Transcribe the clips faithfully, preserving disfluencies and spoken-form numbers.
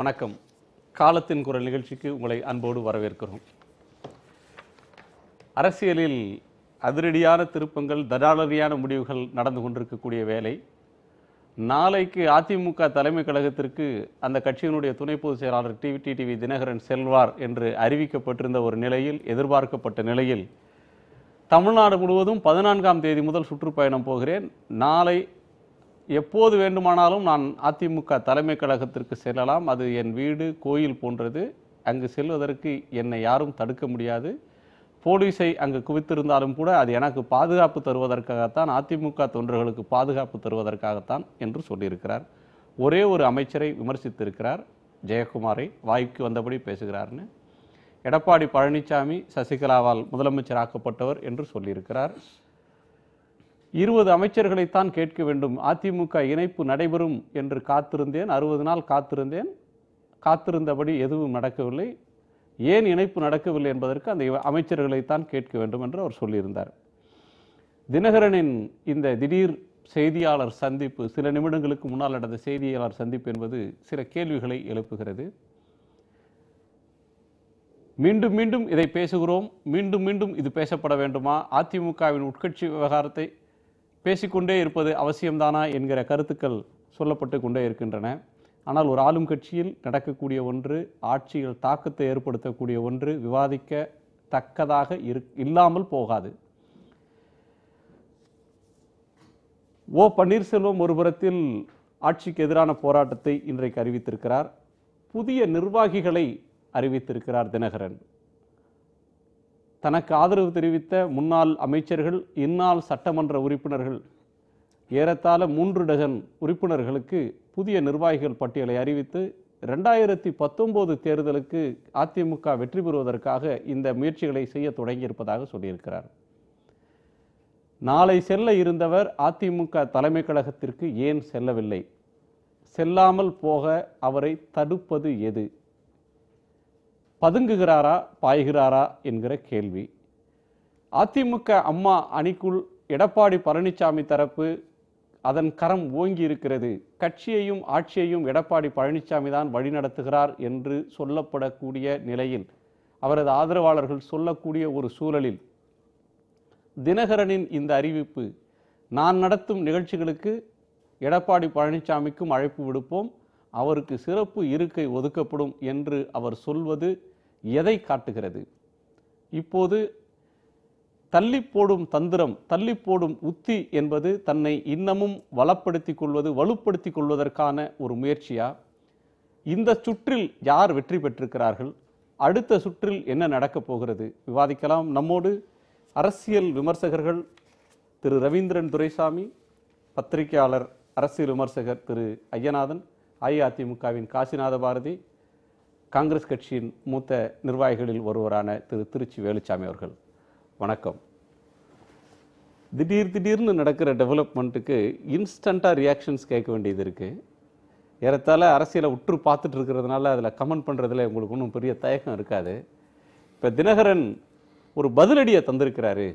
வணக்கம். காலத்தின் குரல் நிகழ்ச்சிக்கு உங்களை அன்போடு வரவேற்கிறோம். அரசியலில் அதிரடியான திருப்பங்கள், தடாலரியான முடிவுகள் நடந்து கொண்டிருக்கக்கூடிய வேலை, நாளைக்கு அதிமுக தலைமை கழகத்திற்கு அந்த கட்சியினுடைய துணை பொதுச் செயலாளர் டிவி டிவி தினகரன் செல்வார் என்று அறிவிக்கப்பட்டிருந்த ஒரு நிலையில், எதிர்பார்க்கப்பட்ட நிலையில், தமிழ்நாடு முழுவதும் பதினான்காம் தேதி முதல் சுற்றுப்பயணம் போகிறேன், நாளை எப்போது வேண்டுமானாலும் நான் அதிமுக தலைமை கழகத்திற்கு செல்லலாம், அது என் வீடு கோயில் போன்றது, அங்கு செல்வதற்கு என்னை யாரும் தடுக்க முடியாது, போலீஸை அங்கு குவித்திருந்தாலும் கூட அது எனக்கு பாதுகாப்பு தருவதற்காகத்தான், அதிமுக தொண்டர்களுக்கு பாதுகாப்பு தருவதற்காகத்தான் என்று சொல்லியிருக்கிறார். ஒரே ஒரு அமைச்சரை விமர்சித்திருக்கிறார், ஜெயக்குமாரை, வாய்க்கு வந்தபடி பேசுகிறார்னு. எடப்பாடி பழனிசாமி சசிகலாவால் முதலமைச்சராக்கப்பட்டவர் என்று சொல்லியிருக்கிறார். இருபது அமைச்சர்களைத்தான் கேட்க வேண்டும், அதிமுக இணைப்பு நடைபெறும் என்று காத்திருந்தேன், அறுபது நாள் காத்திருந்தேன், காத்திருந்தபடி எதுவும் நடக்கவில்லை, ஏன் இணைப்பு நடக்கவில்லை என்பதற்கு அந்த அமைச்சர்களைத்தான் கேட்க வேண்டும் என்று அவர் சொல்லியிருந்தார். தினகரனின் இந்த திடீர் செய்தியாளர் சந்திப்பு, சில நிமிடங்களுக்கு முன்னால் நடந்த செய்தியாளர் சந்திப்பு என்பது சில கேள்விகளை எழுப்புகிறது. மீண்டும் மீண்டும் இதை பேசுகிறோம், மீண்டும் மீண்டும் இது பேசப்பட வேண்டுமா, அதிமுகவின் உட்கட்சி விவகாரத்தை பேசிக்கொண்டே இருப்பது அவசியம்தானா என்கிற கருத்துக்கள் சொல்லப்பட்டு கொண்டே இருக்கின்றன. ஆனால் ஒரு ஆளும் கட்சியில் நடக்கக்கூடிய ஒன்று, ஆட்சியில் தாக்கத்தை ஏற்படுத்தக்கூடிய ஒன்று விவாதிக்க தக்கதாக இரு இல்லாமல் போகாது. ஓ பன்னீர்செல்வம் ஒருபுறத்தில் ஆட்சிக்கு எதிரான போராட்டத்தை இன்றைக்கு அறிவித்திருக்கிறார், புதிய நிர்வாகிகளை அறிவித்திருக்கிறார் தினகரன். தனக்கு ஆதரவு தெரிவித்த முன்னாள் அமைச்சர்கள், இந்நாள் சட்டமன்ற உறுப்பினர்கள், ஏறத்தாழ மூன்று டஜன் உறுப்பினர்களுக்கு புதிய நிர்வாகிகள் பட்டியலை அறிவித்து ரெண்டாயிரத்தி பத்தொம்போது தேர்தலுக்கு அதிமுக வெற்றி பெறுவதற்காக இந்த முயற்சிகளை செய்ய தொடங்கியிருப்பதாக சொல்லியிருக்கிறார். நாளை செல்ல இருந்தவர் அதிமுக தலைமை கழகத்திற்கு ஏன் செல்லவில்லை, செல்லாமல் போக அவரை தடுப்பது எது, பதுங்குகிறாரா பாய்கிறாரா என்கிற கேள்வி. அதிமுக அம்மா அணிக்குள் எடப்பாடி பழனிசாமி தரப்பு அதன் கரம் ஓங்கி இருக்கிறது, கட்சியையும் ஆட்சியையும் எடப்பாடி பழனிசாமி தான் வழிநடத்துகிறார் என்று சொல்லப்படக்கூடிய நிலையில், அவரது ஆதரவாளர்கள் சொல்லக்கூடிய ஒரு சூழலில் தினகரனின் இந்த அறிவிப்பு, நான் நடத்தும் நிகழ்ச்சிகளுக்கு எடப்பாடி பழனிசாமிக்கும் அழைப்பு விடுப்போம், அவருக்கு சிறப்பு இருக்கை ஒதுக்கப்படும் என்று அவர் சொல்வது எதை காட்டுகிறது? இப்போது தள்ளி போடும் தந்திரம், தள்ளி போடும் உத்தி என்பது தன்னை இன்னமும் வளப்படுத்தி கொள்வது, வலுப்படுத்தி கொள்வதற்கான ஒரு முயற்சியா? இந்த சுற்றில் யார் வெற்றி பெற்றிருக்கிறார்கள், அடுத்த சுற்றில் என்ன நடக்கப் போகிறது விவாதிக்கலாம். நம்மோடு அரசியல் விமர்சகர்கள் திரு ரவீந்திரன் துரைசாமி, பத்திரிகையாளர் அரசியல் விமர்சகர் திரு ஐயநாதன், அஇஅதிமுகவின் காசிநாத பாரதி, காங்கிரஸ் கட்சியின் மூத்த நிர்வாகிகளில் ஒருவரான திரு திருச்சி வேலுச்சாமி அவர்கள், வணக்கம். திடீர் திடீர்னு நடக்கிற டெவலப்மெண்ட்டுக்கு இன்ஸ்டண்ட்டாக ரியாக்ஷன்ஸ் கேட்க வேண்டியது இருக்குது. ஏறத்தாழ அரசியலை உற்று பார்த்துட்டு இருக்கிறதுனால அதில் கமெண்ட் பண்ணுறதுல உங்களுக்கு ஒன்றும் பெரிய தயக்கம் இருக்காது. இப்போ தினகரன் ஒரு பதிலடியை தந்திருக்கிறாரு,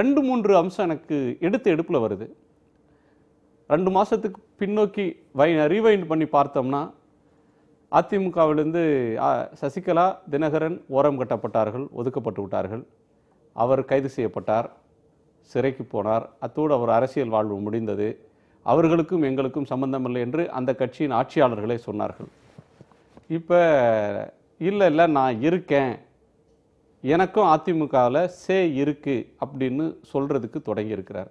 ரெண்டு மூன்று அம்சம் எனக்கு எடுத்து எடுப்பில் வருது. ரெண்டு மாதத்துக்கு பின்னோக்கி வை ரீவைண்ட் பண்ணி பார்த்தோம்னா, அதிமுகவிலிருந்து சசிகலா, தினகரன் ஓரம் கட்டப்பட்டார்கள், ஒதுக்கப்பட்டு விட்டார்கள், அவர் கைது செய்யப்பட்டார், சிறைக்கு போனார், அத்தோடு அவர் அரசியல் வாழ்வு முடிந்தது, அவர்களுக்கும் எங்களுக்கும் சம்பந்தமில்லை என்று அந்த கட்சியின் ஆட்சியாளர்களே சொன்னார்கள். இப்போ இல்லை இல்லை நான் இருக்கேன், எனக்கும் அதிமுகவில் சே இருக்குது அப்படின்னு சொல்கிறதுக்கு தொடங்கியிருக்கிறார்.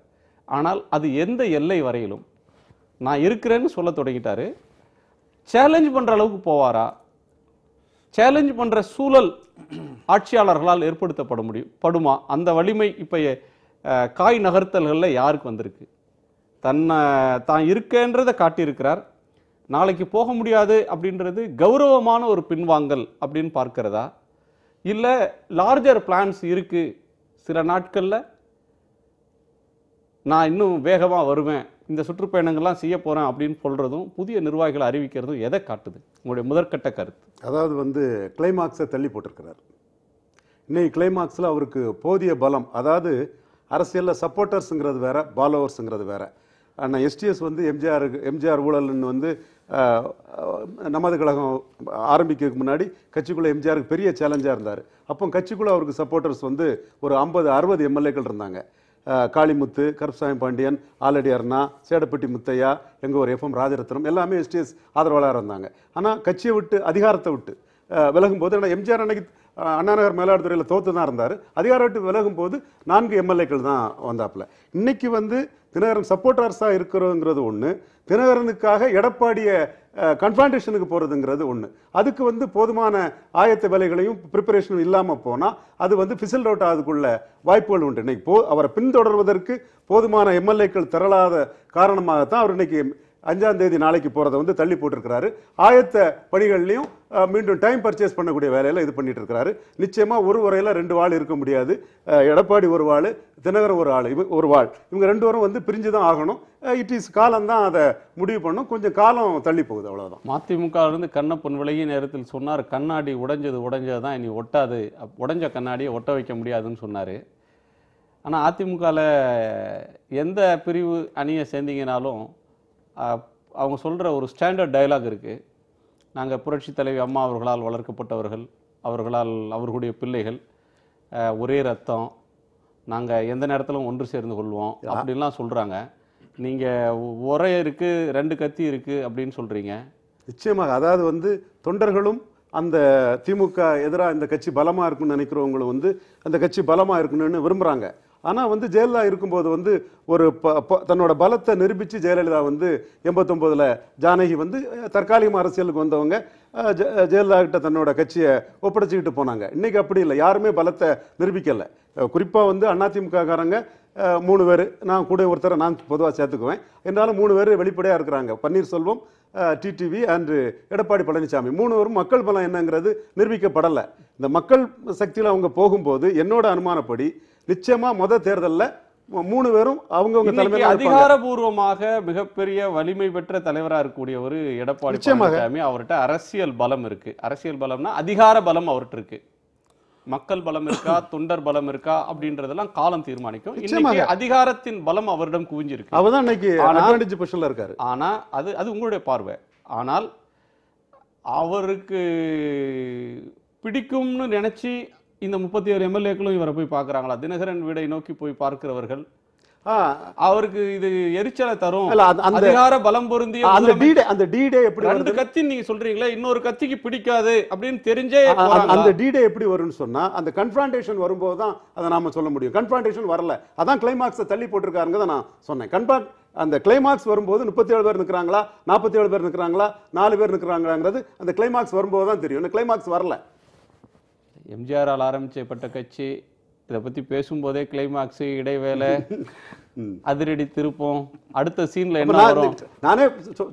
ஆனால் அது எந்த எல்லை வரையிலும் நான் இருக்கிறேன்னு சொல்ல தொடங்கிட்டாரு, சேலஞ்ச் பண்ணுற அளவுக்கு போவாரா, சேலஞ்ச் பண்ணுற சூழல் ஆட்சியாளர்களால் ஏற்படுத்தப்பட முடியும் படுமா? அந்த வலிமை இப்போ காய் நகர்த்தல்களில் யாருக்கு வந்திருக்கு? தன்னை தான் இருக்கன்றதை காட்டியிருக்கிறார். நாளைக்கு போக முடியாது அப்படின்றது கௌரவமான ஒரு பின்வாங்கல் அப்படின்னு பார்க்கிறதா, இல்லை லார்ஜர் பிளான்ஸ் இருக்குது, சில நாட்களில் நான் இன்னும் வேகமாக வருவேன், இந்த சுற்றுப்பயணங்கள்லாம் செய்ய போகிறேன் அப்படின்னு சொல்கிறதும் புதிய நிர்வாகிகளை அறிவிக்கிறதும் எதை காட்டுது? உங்களுடைய முதற்கட்ட கருத்து. அதாவது வந்து கிளைமாக்ஸை தள்ளி போட்டிருக்கிறார். இன்னைக்கு கிளைமாக்ஸில் அவருக்கு போதிய பலம், அதாவது அரசியலில் சப்போர்ட்டர்ஸுங்கிறது வேறு, பாலோவர்ஸுங்கிறது வேறு. ஆனால் எஸ்டிஎஸ் வந்து எம்ஜிஆருக்கு எம்ஜிஆர் ஊழல்னு வந்து நமது கழகம் ஆரம்பிக்கிறதுக்கு முன்னாடி கட்சிக்குள்ளே எம்ஜிஆருக்கு பெரிய சேலஞ்சாக இருந்தார். அப்போ கட்சிக்குள்ளே அவருக்கு சப்போர்ட்டர்ஸ் வந்து ஒரு ஐம்பது அறுபது எம்எல்ஏக்கள் இருந்தாங்க. காளிமுத்து, கருப்சாமி பாண்டியன், ஆலடி அருணா, சேடப்பட்டி முத்தையா, எங்கள் ஒரு எஃப்எம் ராஜரத்னம் எல்லாமே எஸ்டிஎஸ் ஆதரவாளராக இருந்தாங்க. ஆனால் கட்சியை விட்டு அதிகாரத்தை விட்டு விலகும்போது, ஆனால் எம்ஜிஆர் அன்னைக்கு அண்ணா நகர் மயிலாடுதுறையில் தோற்று தான் இருந்தார், அதிகாரம் விட்டு விலகும்போது நான்கு எம்எல்ஏக்கள் தான் வந்தாப்பில். இன்றைக்கி வந்து தினகரன் சப்போர்ட்டர்ஸாக இருக்கிறோங்கிறது ஒன்று, தினகரனுக்காக எடப்பாடியை கன்ஃபரன்டேஷனுக்கு போகிறதுங்கிறது ஒன்று. அதுக்கு வந்து போதுமான ஆயத்த வேலைகளையும் ப்ரிப்பரேஷனும் இல்லாமல் போனால் அது வந்து ஃபிசல் அவுட் ஆகுதுக்குள்ள வாய்ப்புகள் உண்டு. இன்றைக்கி போ அவரை பின்தொடர்வதற்கு போதுமான எம்எல்ஏக்கள் திரளாத காரணமாகத்தான் அவர் இன்றைக்கி அஞ்சாம் தேதி நாளைக்கு போகிறத வந்து தள்ளி போட்டிருக்கிறாரு. ஆயத்த பணிகள்லையும் மீண்டும் டைம் பர்ச்சேஸ் பண்ணக்கூடிய வேலையில் இது பண்ணிட்டு இருக்கிறாரு. நிச்சயமாக ஒரு வரையில் ரெண்டு வாள் இருக்க முடியாது. எடப்பாடி ஒரு வாள், தினகரன் ஒரு ஆள், இவ ஒரு வாள், இவங்க ரெண்டு பேரும் வந்து பிரிஞ்சு தான் ஆகணும். இட் இஸ் காலம் தான் அதை முடிவு பண்ணும். கொஞ்சம் காலம் தள்ளி போகுது, அவ்வளோதான். மதிமுகவிலிருந்து கண்ணப்பன் விலகிய நேரத்தில் சொன்னார், கண்ணாடி உடைஞ்சது உடைஞ்சதான் இனி ஒட்டாது, உடைஞ்ச கண்ணாடியை ஒட்ட வைக்க முடியாதுன்னு சொன்னார். ஆனால் அதிமுகவில் எந்த பிரிவு அணியை சேர்ந்தீங்கனாலும் அவங்க சொல்கிற ஒரு ஸ்டாண்டர்ட் டயலாக் இருக்குது. நாங்கள் புரட்சித் தலைவி அம்மா அவர்களால் வளர்க்கப்பட்டவர்கள், அவர்களால் அவர்களுடைய பிள்ளைகள், ஒரே ரத்தம், நாங்கள் எந்த நேரத்திலும் ஒன்று சேர்ந்து கொள்வோம் அப்படின்லாம் சொல்கிறாங்க. நீங்கள் ஒரே இருக்குது, ரெண்டு கத்தி இருக்குது அப்படின்னு சொல்கிறீங்க. நிச்சயமாக, அதாவது வந்து தொண்டர்களும் அந்த திமுக எதிராக இந்த கட்சி பலமாக இருக்குன்னு நினைக்கிறவங்களும் வந்து அந்த கட்சி பலமாக இருக்கணும்னு விரும்புகிறாங்க. ஆனால் வந்து ஜெயலலிதா இருக்கும்போது வந்து ஒரு ப தன்னோட பலத்தை நிரூபித்து ஜெயலலிதா வந்து எண்பத்தொம்போதில் ஜானகி வந்து தற்காலிகமாக அரசியலுக்கு வந்தவங்க ஜ ஜெயலலிதா கிட்ட தன்னோட கட்சியை ஒப்படைச்சிக்கிட்டு போனாங்க. இன்றைக்கி அப்படி இல்லை, யாருமே பலத்தை நிரூபிக்கலை. குறிப்பாக வந்து அதிமுககாரங்க மூணு பேர், நான் கூட ஒருத்தரை நான் பொதுவாக சேர்த்துக்குவேன், இருந்தாலும் மூணு பேர் வெளிப்படையாக இருக்கிறாங்க. பன்னீர்செல்வம், டிடிவி அண்டு எடப்பாடி பழனிசாமி மூணு பேரும் மக்கள் பலம் என்னங்கிறது நிரூபிக்கப்படலை. இந்த மக்கள் சக்தியில் அவங்க போகும்போது என்னோட அனுமானப்படி நிச்சயமாக முதல் தேர்தலில் மூணு பேரும் அவங்கவுங்க தலைமையில் அதிகாரபூர்வமாக மிகப்பெரிய வலிமை பெற்ற தலைவராக இருக்கக்கூடிய ஒரு எடப்பாடி பழனிசாமி, அவர்கிட்ட அரசியல் பலம் இருக்குது. அரசியல் பலம்னா அதிகார பலம் அவர்கிட்ட இருக்குது. மக்கள் பலம் இருக்கா, தொண்டர் பலம் இருக்கா அப்படின்றதெல்லாம் காலம் தீர்மானிக்கும். இன்னைக்கு அதிகாரத்தின் பலம் அவரிடம் குவிஞ்சிருக்கு, அவர் தான் இன்னைக்கு பொசிஷன்ல இருக்காரு. ஆனால் அது அது உங்களுடைய பார்வை. ஆனால் அவருக்கு பிடிக்கும்னு நினச்சி இந்த முப்பத்தி ஏழு எம்எல்ஏக்களும் இவரை போய் பார்க்குறாங்களா? தினகரன் வீடை நோக்கி போய் பார்க்கிறவர்கள் அவருக்கு இது எரிச்சலை தரும். அதிகார பலம் பொருந்திய அந்த டிடே எப்படி ரெண்டு கத்தி நீங்க சொல்றீங்களே, இன்னொரு கத்திக்கு பிடிக்காது அப்படின்னு தெரிஞ்சே அந்த டிடே எப்படி வரும்னு சொன்னா, அந்த கன்ஃபரன்டேஷன் வரும்போது தான் அதை நாம சொல்ல முடியும். கன்ஃபரன்டேஷன் வரல, அதான் கிளைமாக்ஸை தள்ளி போட்டிருக்காருங்க தான் நான் சொன்னேன். கன்ஃபரன் அந்த கிளைமாக்ஸ் வரும்போது முப்பத்தி ஏழு பேர் நிற்கிறாங்களா, நாற்பத்தி ஏழு பேர் நிற்கிறாங்களா, நாலு பேர் நிற்கிறாங்களாங்கிறது அந்த கிளைமாக்ஸ் வரும்போது தான் தெரியும். இந்த கிளைமாக்ஸ் வரல. எம்ஜிஆரால் ஆரம்பிக்கப்பட்ட கட்சி, இதை பற்றி பேசும்போதே கிளைமாக்ஸு, இடைவேளை, அதிரடி திருப்பம், அடுத்த சீனில் என்ன வரும்? நானே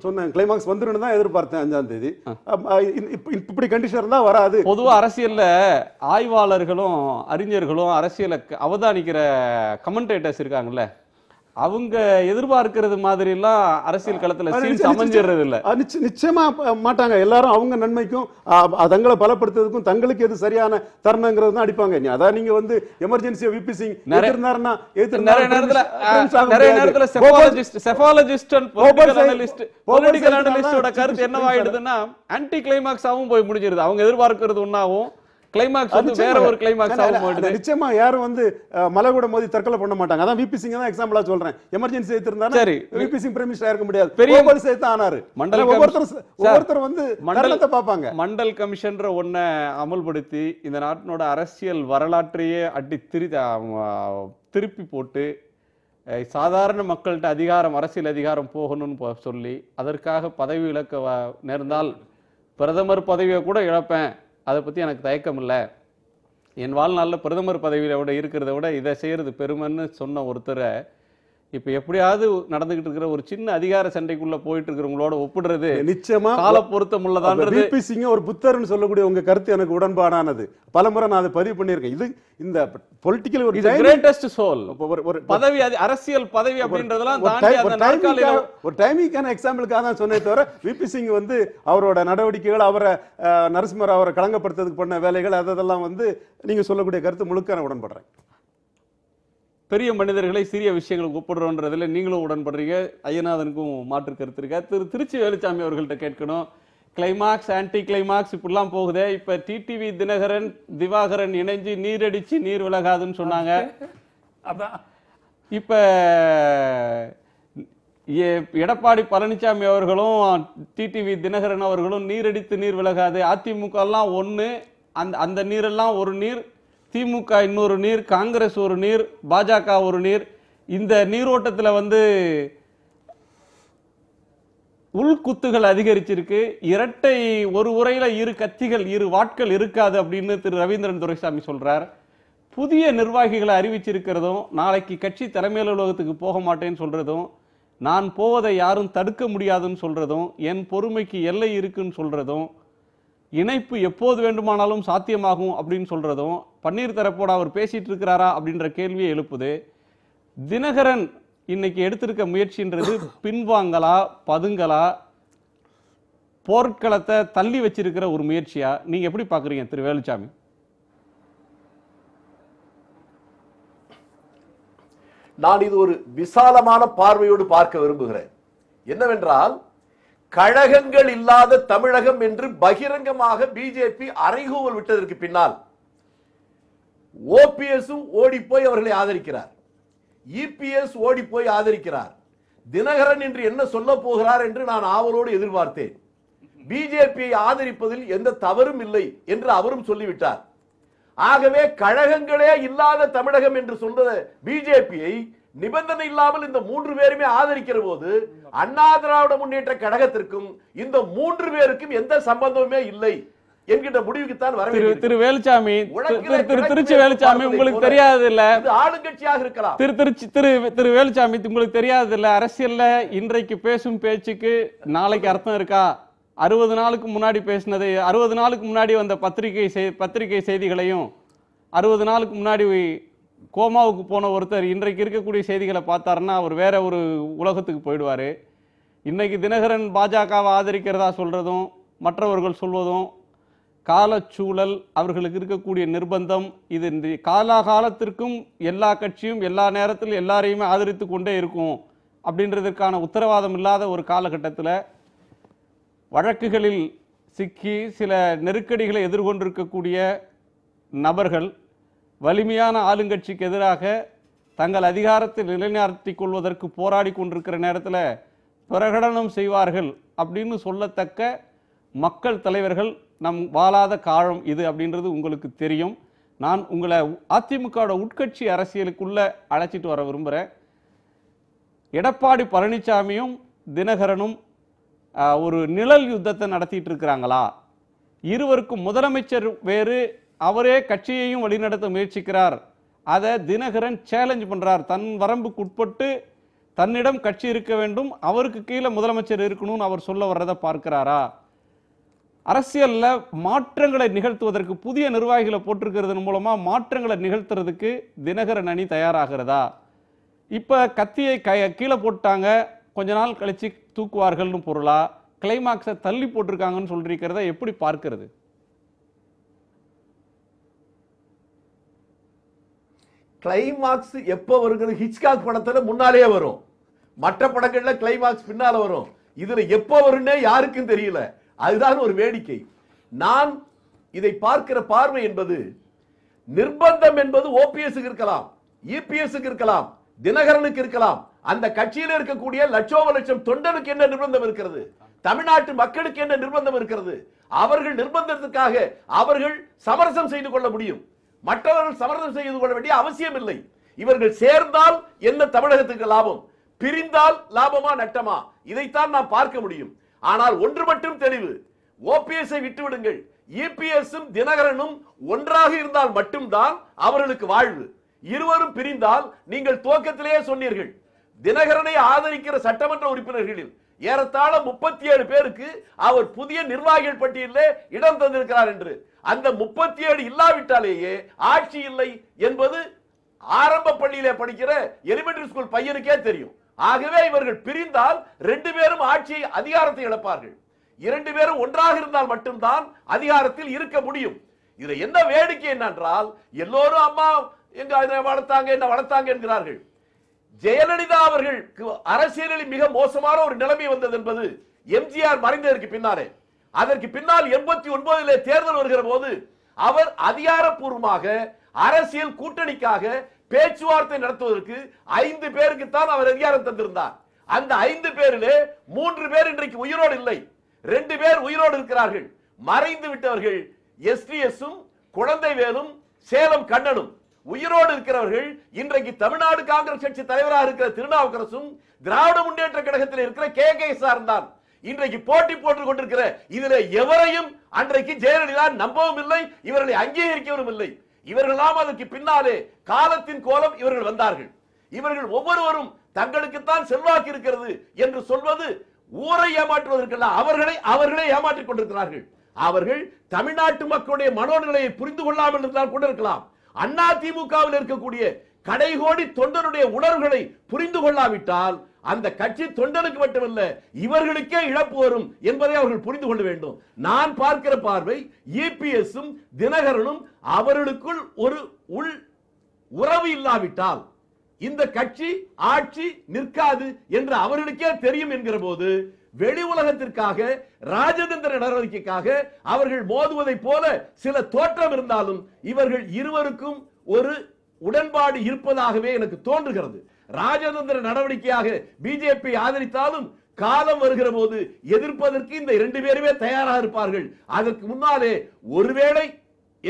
சொன்னேன், கிளைமாக்ஸ் வந்துடும் தான் எதிர்பார்த்தேன் அஞ்சாம் தேதி. இப்படி கண்டிஷன் தான் வராது. பொதுவாக அரசியலில் ஆய்வாளர்களும் அறிஞர்களும் அரசியலை அவதானிக்கிற கமெண்டேட்டர்ஸ் இருக்காங்கல்ல, அவங்க எதிர்பார்க்கிறது மாதிரிலாம் அரசியல் களத்தில் சீன்ஸ் அமைஞ்சிடுறது இல்லை. நிச்சயமாக மாட்டாங்க. எல்லாரும் அவங்க நன்மைக்கும் தங்களை பலப்படுத்துறதுக்கும் தங்களுக்கு எது சரியான தருணங்கிறது தான் அடிப்பாங்க. அதான் நீங்கள் வந்து எமர்ஜென்சியை விபி சிங் எதிர்னாருன்னா நிறைய நேரத்தில் நிறைய நேரத்தில் செஃபாலஜிஸ்ட் செஃபாலஜிஸ்ட் அண்ட் பொலிட்டிக்கல் அனலிஸ்டோட கருத்து என்ன ஆயிடுதுன்னா ஆன்டி கிளைமாக்ஸாகவும் போய் முடிஞ்சிருது. அவங்க எதிர்பார்க்கிறது ஒன்றாவும் நிச்சயமா யாரும் வந்து மலைகூட மோதி தற்கொலை பண்ண மாட்டாங்க. அதான் விபி சிங் தான் எக்ஸாம்பிளா சொல்றேன். எமர்ஜென்சி எடுத்திருந்தாரு, விபி சிங் பிரைம் மினிஸ்டர் இருக்க முடியாது, பெரிய போலீஸ் தான் ஆனாரு. ஒவ்வொருத்தர் வந்து மண்டலத்தை பார்ப்பாங்க. மண்டல் கமிஷன்ற ஒன்றை அமல்படுத்தி இந்த நாட்டினோட அரசியல் வரலாற்றையே அடி திரி திருப்பி போட்டு சாதாரண மக்கள்கிட்ட அதிகாரம், அரசியல் அதிகாரம் போகணும்னு சொல்லி அதற்காக பதவி இழக்க நேர்ந்தால் பிரதமர் பதவியை கூட இழப்பேன், அதை பற்றி எனக்கு தயக்கம் இல்லை, என் வாழ்நாளில் பிரதமர் பதவியில் விட இருக்கிறத விட இதை செய்கிறது பெருமைன்னு சொன்ன ஒருத்தரை இப்போ எப்படியாவது நடந்துகிட்டு இருக்கிற ஒரு சின்ன அதிகார சண்டைக்குள்ளே போயிட்டு இருக்கிறவங்களோட ஒப்பிடுறது நிச்சயமாக கால பொருத்தம் உள்ளதான்றது. விபி சிங் ஒரு புத்தர்னு சொல்லக்கூடிய உங்கள் கருத்து எனக்கு உடன்பாடானது. பலமுறை நான் அதை பதிவு பண்ணியிருக்கேன். இது இந்த பொலிட்டிக்கல் ஒரு கிரேட்டஸ்ட் சோல் ஒரு பதவி, அரசியல் பதவி அப்படின்றதெல்லாம் தாண்டி ஒரு டைமிங்கான எக்ஸாம்பிளுக்காக தான் சொன்னே தவிர விபி சிங் வந்து அவரோட நடவடிக்கைகள், அவரை நரசிம்மர் அவரை களங்கப்படுத்துறதுக்கு பண்ண வேலைகள், அதெல்லாம் வந்து நீங்கள் சொல்லக்கூடிய கருத்து முழுக்க நான் உடன்படுறேன். பெரிய மனிதர்களை சிறிய விஷயங்களுக்கு ஒப்பிடுறோன்றதுல நீங்களும் உடன்படுறீங்க, ஐயநாதனுக்கும் மாற்று கருத்து இருக்கா? திரு திருச்சி வேலுச்சாமி அவர்கள்ட்ட கேட்கணும். கிளைமாக்ஸ், ஆன்டி கிளைமாக்ஸ் இப்படிலாம் போகுதே. இப்போ டிடிவி தினகரன் திவாகரன் இணைஞ்சு நீரடிச்சு நீர் விலகாதுன்னு சொன்னாங்க. அதான் இப்போ எடப்பாடி பழனிசாமி அவர்களும் டிடிவி தினகரன் அவர்களும் நீரடித்து நீர் விலகாது, அதிமுகலாம் ஒன்று, அந்த அந்த நீரெல்லாம் ஒரு நீர், திமுக இன்னொரு நீர், காங்கிரஸ் ஒரு நீர், பாஜக ஒரு நீர். இந்த நீரோட்டத்தில் வந்து உள்குத்துகள் அதிகரிச்சிருக்கு. இரட்டை ஒரு உரையில் இரு கத்திகள் இரு வாட்கள் இருக்காது அப்படின்னு திரு ரவீந்திரன் துரைசாமி சொல்கிறார். புதிய நிர்வாகிகளை அறிவிச்சிருக்கிறதும் நாளைக்கு கட்சி தலைமை அலுவலகத்துக்கு போக மாட்டேன்னு சொல்கிறதும் நான் போவதை யாரும் தடுக்க முடியாதுன்னு சொல்கிறதும் என் பொறுமைக்கு எல்லை இருக்குன்னு சொல்கிறதும் இணைப்பு எப்போது வேண்டுமானாலும் சாத்தியமாகும் அப்படின்னு சொல்கிறதும் பன்னீர் தரப்போட அவர் பேசிகிட்டு இருக்கிறாரா அப்படின்ற கேள்வியை எழுப்புது. தினகரன் இன்னைக்கு எடுத்திருக்க முயற்சின்றது பின்வாங்கலா, பதுங்கலா, போர்க்களத்தை தள்ளி வச்சிருக்கிற ஒரு முயற்சியா நீங்கள் எப்படி பார்க்குறீங்க திரு வேலுச்சாமி? நான் இது ஒரு விசாலமான பார்வையோடு பார்க்க விரும்புகிறேன். என்னவென்றால், கழகங்கள் இல்லாத தமிழகம் என்று பகிரங்கமாக பிஜேபி அறைகூவல் விட்டதற்கு பின்னால் ஓபிஎஸும் ஓடி போய் அவர்களை ஆதரிக்கிறார், இபிஎஸ் ஓடி போய் ஆதரிக்கிறார். தினகரன் என்று என்ன சொல்ல போகிறார் என்று நான் ஆவலோடு எதிர்பார்த்தேன். பிஜேபியை ஆதரிப்பதில் எந்த தவறும் இல்லை என்று அவரும் சொல்லிவிட்டார். ஆகவே கழகங்களே இல்லாத தமிழகம் என்று சொல்ற பிஜேபியை நிபந்தனை இல்லாமல் இந்த மூன்று பேருமே ஆதரிக்கிற போது அண்ணா திராவிட முன்னேற்ற கழகத்திற்கும் இந்த மூன்று பேருக்கும் எந்த சம்பந்தமுமே இல்லை என்கின்ற முடிவுக்குத்தான் வர. திரு வேலுச்சாமி, திருச்சி வேலுச்சாமி, உங்களுக்கு தெரியாது இல்ல, ஆளுங்கட்சியாக இருக்கலாம். திரு திருச்சி திரு திரு வேலுச்சாமி, உங்களுக்கு தெரியாது இல்ல, அரசியல்ல இன்றைக்கு பேசும் பேச்சுக்கு நாளைக்கு அர்த்தம் இருக்கா? அறுபது நாளுக்கு முன்னாடி பேசினது, அறுபது நாளுக்கு முன்னாடி வந்த பத்திரிகை பத்திரிகை செய்திகளையும் அறுபது நாளுக்கு முன்னாடி கோமாவுக்கு போன ஒருத்தர் இன்றைக்கு இருக்கக்கூடிய செய்திகளை பார்த்தாருன்னா அவர் வேற ஒரு உலகத்துக்கு போயிடுவார். இன்றைக்கு தினகரன் பாஜகவை ஆதரிக்கிறதா சொல்கிறதும் மற்றவர்கள் சொல்வதும் காலச்சூழல், அவர்களுக்கு இருக்கக்கூடிய நிர்பந்தம், இது காலாகாலத்திற்கும் எல்லா கட்சியும் எல்லா நேரத்திலும் எல்லாரையுமே ஆதரித்து கொண்டே இருக்கும் அப்படின்றதுக்கான உத்தரவாதம் இல்லாத ஒரு காலகட்டத்தில் வழக்குகளில் சிக்கி சில நெருக்கடிகளை எதிர்கொண்டிருக்கக்கூடிய நபர்கள் வலிமையான ஆளுங்கட்சிக்கு எதிராக தங்கள் அதிகாரத்தை நிலைநாட்டிக் கொள்வதற்கு போராடி கொண்டிருக்கிற நேரத்தில் பிரகடனம் செய்வார்கள் அப்படின்னு சொல்லத்தக்க மக்கள் தலைவர்கள் நம் வாழாத காலம் இது அப்படின்றது உங்களுக்கு தெரியும். நான் உங்களை அதிமுகவோட உட்கட்சி அரசியலுக்குள்ளே அழைச்சிட்டு வர விரும்புகிறேன். எடப்பாடி பழனிசாமியும் தினகரனும் ஒரு நிழல் யுத்தத்தை நடத்திட்டு இருக்கிறாங்களா? இருவருக்கும் முதலமைச்சர் வேறு, அவரே கட்சியையும் வழிநடத்த முயற்சிக்கிறார். அதை தினகரன் சேலஞ்ச் பண்ணுறார். தன் வரம்புக்குட்பட்டு தன்னிடம் கட்சி இருக்க வேண்டும், அவருக்கு கீழே முதலமைச்சர் இருக்கணும்னு அவர் சொல்ல வர்றதை பார்க்கிறாரா? அரசியலில் மாற்றங்களை நிகழ்த்துவதற்கு புதிய நிர்வாகிகளை போட்டிருக்கிறது மூலமாக மாற்றங்களை நிகழ்த்துறதுக்கு தினகரன் அணி தயாராகிறதா? இப்போ கத்தியை க கீழே போட்டாங்க, கொஞ்ச நாள் கழித்து தூக்குவார்கள்னு பொருளா? கிளைமாக்ஸை தள்ளி போட்டிருக்காங்கன்னு சொல்லியிருக்கிறத எப்படி பார்க்கிறது? கிளைமாக்ஸ் எப்போ வருகிறது? ஹிச்காக் படத்தில் முன்னாலே வரும், மற்ற படங்களில் கிளைமாக்ஸ் பின்னால் வரும். இதில் எப்போ வரும்னே யாருக்கும் தெரியல. அதுதான் ஒரு வேடிக்கை. நான் இதை பார்க்கிற பார்வை என்பது, நிர்பந்தம் என்பது ஓபிஎஸ்க்கு இருக்கலாம், இபிஎஸ்க்கு இருக்கலாம், தினகரனுக்கு இருக்கலாம். அந்த கட்சியில் இருக்கக்கூடிய லட்சோப லட்சம் தொண்டனுக்கு என்ன நிர்பந்தம் இருக்கிறது? தமிழ்நாட்டு மக்களுக்கு என்ன நிர்பந்தம் இருக்கிறது? அவர்கள் நிர்பந்தத்திற்காக அவர்கள் சமரசம் செய்து கொள்ள முடியும். மற்றவர்கள் சமரசம் செய்து கொள்ள வேண்டிய அவசியம் இல்லை. இவர்கள் சேர்ந்தால் என்ன தமிழகத்துக்கு லாபம், பிரிந்தால் லாபமா நட்டமா? இதைத்தான் நாம் பார்க்க முடியும். ஆனால் ஒன்று மட்டும் தெளிவு, ஓபிஎஸ்ஐ விட்டுவிடுங்கள். இபிஎஸும் தினகரனும் ஒன்றாக இருந்தால் மட்டும்தான் அவர்களுக்கு வாழ்வு. இருவரும் பிரிந்தால் நீங்கள் துவக்கத்திலேயே சொன்னீர்கள், தினகரனை ஆதரிக்கிற சட்டமன்ற உறுப்பினர்களில் ஏறத்தாழ முப்பத்தி ஏழு பேருக்கு அவர் புதிய நிர்வாகிகள் பட்டியலிலே இடம் தந்திருக்கிறார் என்று. அந்த முப்பத்தி ஏழு இல்லாவிட்டாலேயே ஆட்சி இல்லை என்பது ஆரம்ப பள்ளியிலே படிக்கிற எலிமெண்டரி ஸ்கூல் பையனுக்கே தெரியும். ஆகவே இவர்கள் பிரிந்தால் ரெண்டு பேரும் ஆட்சியை அதிகாரத்தை இழப்பார்கள். இரண்டு பேரும் ஒன்றாக இருந்தால் மட்டும்தான் அதிகாரத்தில் இருக்க முடியும். இதுல என்ன வேடிக்கை என்னென்றால், எல்லோரும் அம்மா எங்க அதை வளர்த்தாங்க, என்ன வளர்த்தாங்க என்கிறார்கள். ஜெயலலிதா அவர்களுக்கு அரசியலில் மிக மோசமான ஒரு நிலைமை வந்தது என்பது எம்ஜிஆர் மறைந்ததற்கு பின்னாலே. அதற்கு பின்னால் எண்பத்தி ஒன்பதிலே தேர்தல் வருகிற போது அவர் அதிகாரப்பூர்வமாக அரசியல் கூட்டணிக்காக பேச்சுவார்த்தை நடத்துவதற்கு ஐந்து பேருக்கு தான் அவர் அதிகாரம் தந்திருந்தார். அந்த ஐந்து பேரிலே மூன்று பேர் இன்றைக்கு உயிரோடு இல்லை, ரெண்டு பேர் உயிரோடு இருக்கிறார்கள், மறைந்து விட்டவர்கள். எஸ்டிஎஸும் குழந்தை வேலும் சேலம் கண்ணனும் உயிரோடு இருக்கிறவர்கள். இன்றைக்கு தமிழ்நாடு காங்கிரஸ் கட்சி தலைவராக இருக்கிற திருநாவுக்கரசும் திராவிட முன்னேற்ற கழகத்தில் இருக்கிற கே கே சார் தான் இன்றைக்கு போட்டி போட்டுக் கொண்டிருக்கிற. இதுல எவரையும் அன்றைக்கு ஜெயலலிதா நம்பவும் இல்லை, இவர்களை அங்கீகரிக்கவும் இல்லை. இவர்களாம் அதற்கு பின்னாலே காலத்தின் கோலம் இவர்கள் வந்தார்கள். இவர்கள் ஒவ்வொருவரும் தங்களுக்குத்தான் செல்வாக்கு இருக்கிறது என்று சொல்வது ஊரை ஏமாற்றுவதற்கல்ல, அவர்களை அவர்களே ஏமாற்றிக் கொண்டிருக்கிறார்கள். அவர்கள் தமிழ்நாட்டு மக்களுடைய மனோநிலையை புரிந்து கொள்ளாமல் இருந்தால் கூட இருக்கலாம், அதிமுகவில் இருக்கக்கூடிய கடைகோடி தொண்டனுடைய உணர்வுகளை புரிந்து கொள்ளாவிட்டால் அந்த கட்சி தொண்டனுக்கு மட்டுமல்ல இவர்களுக்கே இழப்பு வரும் என்பதை அவர்கள் புரிந்து கொள்ள வேண்டும். நான் பார்க்கிற பார்வை இபிஎஸும் தினகரனும் அவர்களுக்குள் ஒரு உள் உறவு இல்லாவிட்டால் இந்த கட்சி ஆட்சி நிற்காது என்று அவர்களுக்கே தெரியும் என்கிற போது வெளி உலகத்திற்காக ராஜதந்திர நடவடிக்கைக்காக அவர்கள் மோதுவதை போல சில தோற்றம் இருந்தாலும் இவர்கள் இருவருக்கும் ஒரு உடன்பாடு இருப்பதாகவே எனக்கு தோன்றுகிறது. ராஜதந்திர நடவடிக்கையாக பிஜேபி ஆதரித்தாலும் காலம் வருகிற போது எதிர்ப்பதற்கு இந்த இரண்டு பேருமே தயாராக இருப்பார்கள். அதற்கு முன்னாலே ஒருவேளை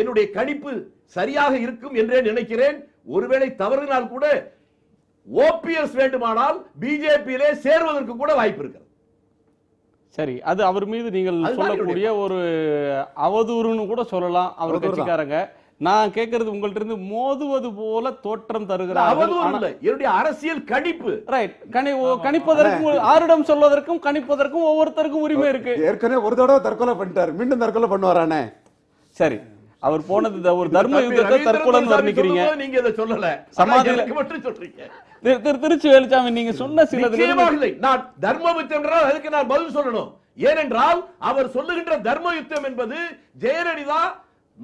என்னுடைய கணிப்பு சரியாக இருக்கும் என்றே நினைக்கிறேன். ஒருவேளை தவறினால் கூட ஓபிஎஸ் வேண்டுமானால் பிஜேபியிலே சேர்வதற்கு கூட வாய்ப்பு இருக்கிறது. சரி, அது அவர் மீது நீங்கள் சொல்லக்கூடிய ஒரு அவதூறுன்னு கூட சொல்லலாம். அவர் கட்சிக்காரங்க, நான் கேட்கறது உங்கள்ட்ட இருந்து மோதுவது போல தோற்றம் தருகிறார் அரசியல் கணிப்பு. கணிப்பதற்கும் ஆரிடம் சொல்வதற்கும் கணிப்பதற்கும் ஒவ்வொருத்தருக்கும் உரிமை இருக்கு. ஏற்கனவே ஒரு தடவை தற்கொலை பண்ணிட்டார், மீண்டும் தற்கொலை பண்ணுவாரானே. சரி, அவர் போனது ஒரு தர்ம யுத்தத்தை தற்கொலைன்னு வர்ணிக்கிறீங்க. நீங்க இத சொல்லல, சமாதிகளுக்கு மட்டும் சொல்றீங்க. திருச்சி வேலுச்சாமி, நீங்க சொன்ன சில நான் தர்ம யுத்தம் அதுக்கு நான் பதில் சொல்லணும். ஏனென்றால் அவர் சொல்லுகின்ற தர்ம யுத்தம் என்பது ஜெயலலிதா